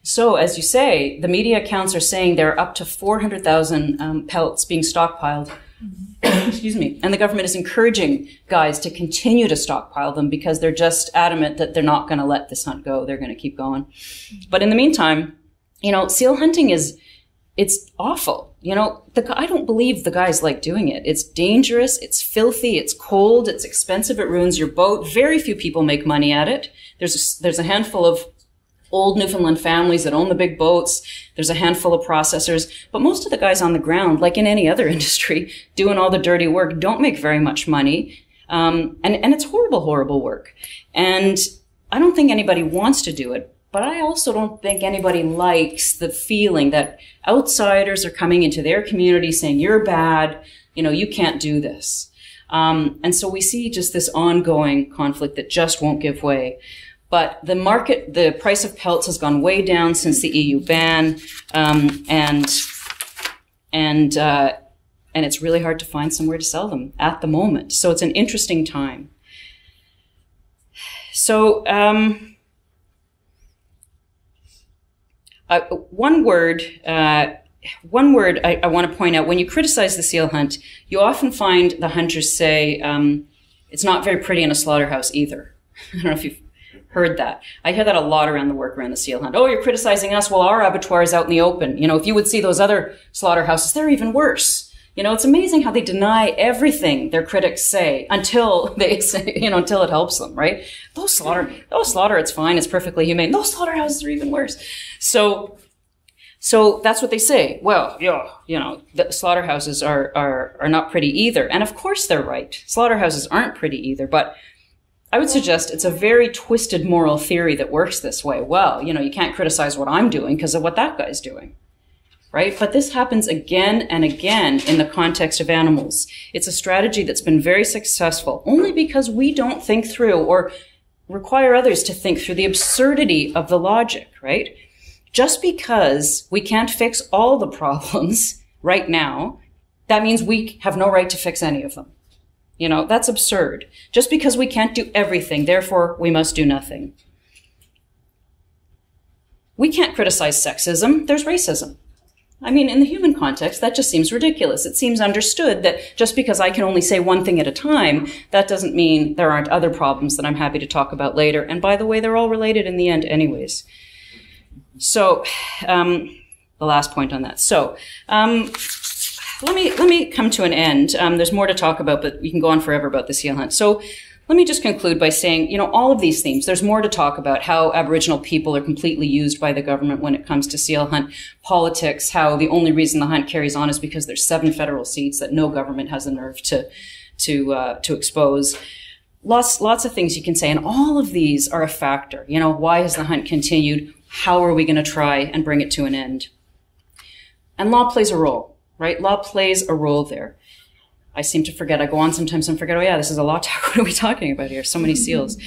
So, as you say, the media accounts are saying there are up to four hundred thousand um, pellets being stockpiled. Mm-hmm. Excuse me. And the government is encouraging guys to continue to stockpile them because they're just adamant that they're not going to let this hunt go. They're going to keep going. Mm-hmm. But in the meantime, you know, seal hunting is, it's awful. You know, the, I don't believe the guys like doing it. It's dangerous. It's filthy. It's cold. It's expensive. It ruins your boat. Very few people make money at it. There's a, there's a handful of old Newfoundland families that own the big boats. There's a handful of processors, but most of the guys on the ground, like in any other industry, doing all the dirty work, don't make very much money. Um, and, and it's horrible, horrible work. And I don't think anybody wants to do it, but I also don't think anybody likes the feeling that outsiders are coming into their community saying, you're bad, you know, you can't do this. Um, and so we see just this ongoing conflict that just won't give way. But the market, the price of pelts has gone way down since the E U ban, um, and and uh, and it's really hard to find somewhere to sell them at the moment. So it's an interesting time. So um, uh, one word, uh, one word I, I want to point out: when you criticize the seal hunt, you often find the hunters say um, it's not very pretty in a slaughterhouse either. I don't know if you've heard that. I hear that a lot around the work around the seal hunt. Oh, you're criticizing us. Well, our abattoir is out in the open. You know, if you would see those other slaughterhouses, they're even worse. You know, it's amazing how they deny everything their critics say until they say, you know, until it helps them, right? Those slaughter, those slaughter, it's fine. It's perfectly humane. Those slaughterhouses are even worse. So, so that's what they say. Well, yeah, you know, the slaughterhouses are, are, are not pretty either. And of course they're right. Slaughterhouses aren't pretty either, but I would suggest it's a very twisted moral theory that works this way. Well, you know, you can't criticize what I'm doing because of what that guy's doing, right? But this happens again and again in the context of animals. It's a strategy that's been very successful only because we don't think through or require others to think through the absurdity of the logic, right? Just because we can't fix all the problems right now, that means we have no right to fix any of them. You know, that's absurd. Just because we can't do everything, therefore we must do nothing. We can't criticize sexism. There's racism. I mean, in the human context, that just seems ridiculous. It seems understood that just because I can only say one thing at a time, that doesn't mean there aren't other problems that I'm happy to talk about later. And by the way, they're all related in the end anyways. So, um, the last point on that. So, um, Let me, let me come to an end. Um, there's more to talk about, but we can go on forever about the seal hunt. So let me just conclude by saying, you know, all of these themes, there's more to talk about: how Aboriginal people are completely used by the government when it comes to seal hunt, politics, how the only reason the hunt carries on is because there's seven federal seats that no government has the nerve to, to, uh, to expose. Lots, lots of things you can say. And all of these are a factor. You know, why has the hunt continued? How are we going to try and bring it to an end? And law plays a role. Right? Law plays a role there. I seem to forget. I go on sometimes and forget, oh yeah, this is a law talk. What are we talking about here? So many seals.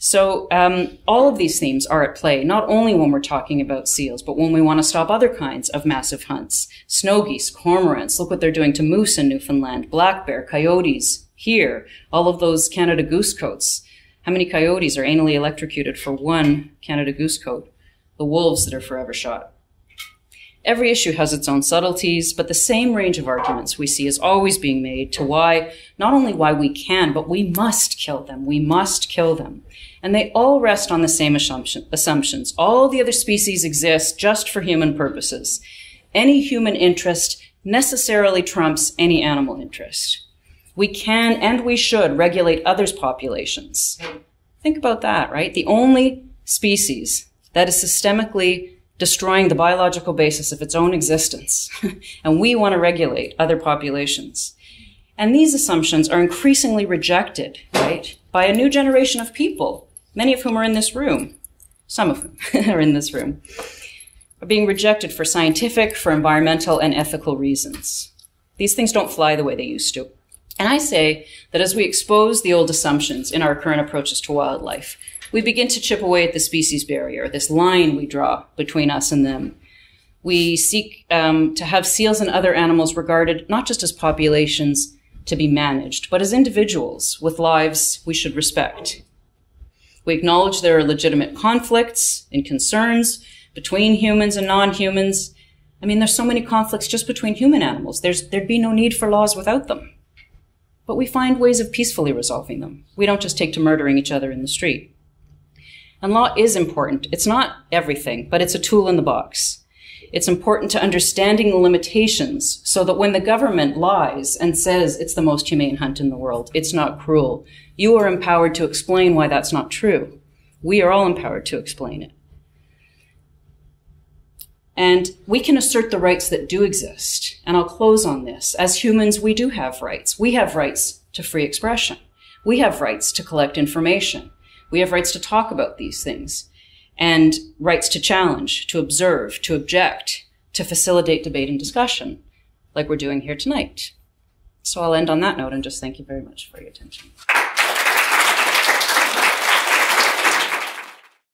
So um, all of these themes are at play, not only when we're talking about seals, but when we want to stop other kinds of massive hunts. Snow geese, cormorants, look what they're doing to moose in Newfoundland, black bear, coyotes here, all of those Canada goose coats. How many coyotes are anally electrocuted for one Canada goose coat? The wolves that are forever shot. Every issue has its own subtleties, but the same range of arguments we see is always being made to why, not only why we can, but we must kill them. We must kill them. And they all rest on the same assumption, assumptions. All the other species exist just for human purposes. Any human interest necessarily trumps any animal interest. We can and we should regulate others' populations. Think about that, right? The only species that is systemically destroying the biological basis of its own existence. And we want to regulate other populations. And these assumptions are increasingly rejected, right, by a new generation of people, many of whom are in this room. Some of them are in this room. Are being rejected for scientific, for environmental, and ethical reasons. These things don't fly the way they used to. And I say that as we expose the old assumptions in our current approaches to wildlife, we begin to chip away at the species barrier, this line we draw between us and them. We seek um, to have seals and other animals regarded not just as populations to be managed, but as individuals with lives we should respect. We acknowledge there are legitimate conflicts and concerns. between humans and non-humans. I mean, there's so many conflicts just between human animals. There's, there'd be no need for laws without them. But we find ways of peacefully resolving them. We don't just take to murdering each other in the street. And law is important. It's not everything, but it's a tool in the box. It's important to understanding the limitations so that when the government lies and says it's the most humane hunt in the world, it's not cruel, you are empowered to explain why that's not true. We are all empowered to explain it. And we can assert the rights that do exist. And I'll close on this. As humans, we do have rights. We have rights to free expression. We have rights to collect information. We have rights to talk about these things and rights to challenge, to observe, to object, to facilitate debate and discussion, like we're doing here tonight. So I'll end on that note and just thank you very much for your attention.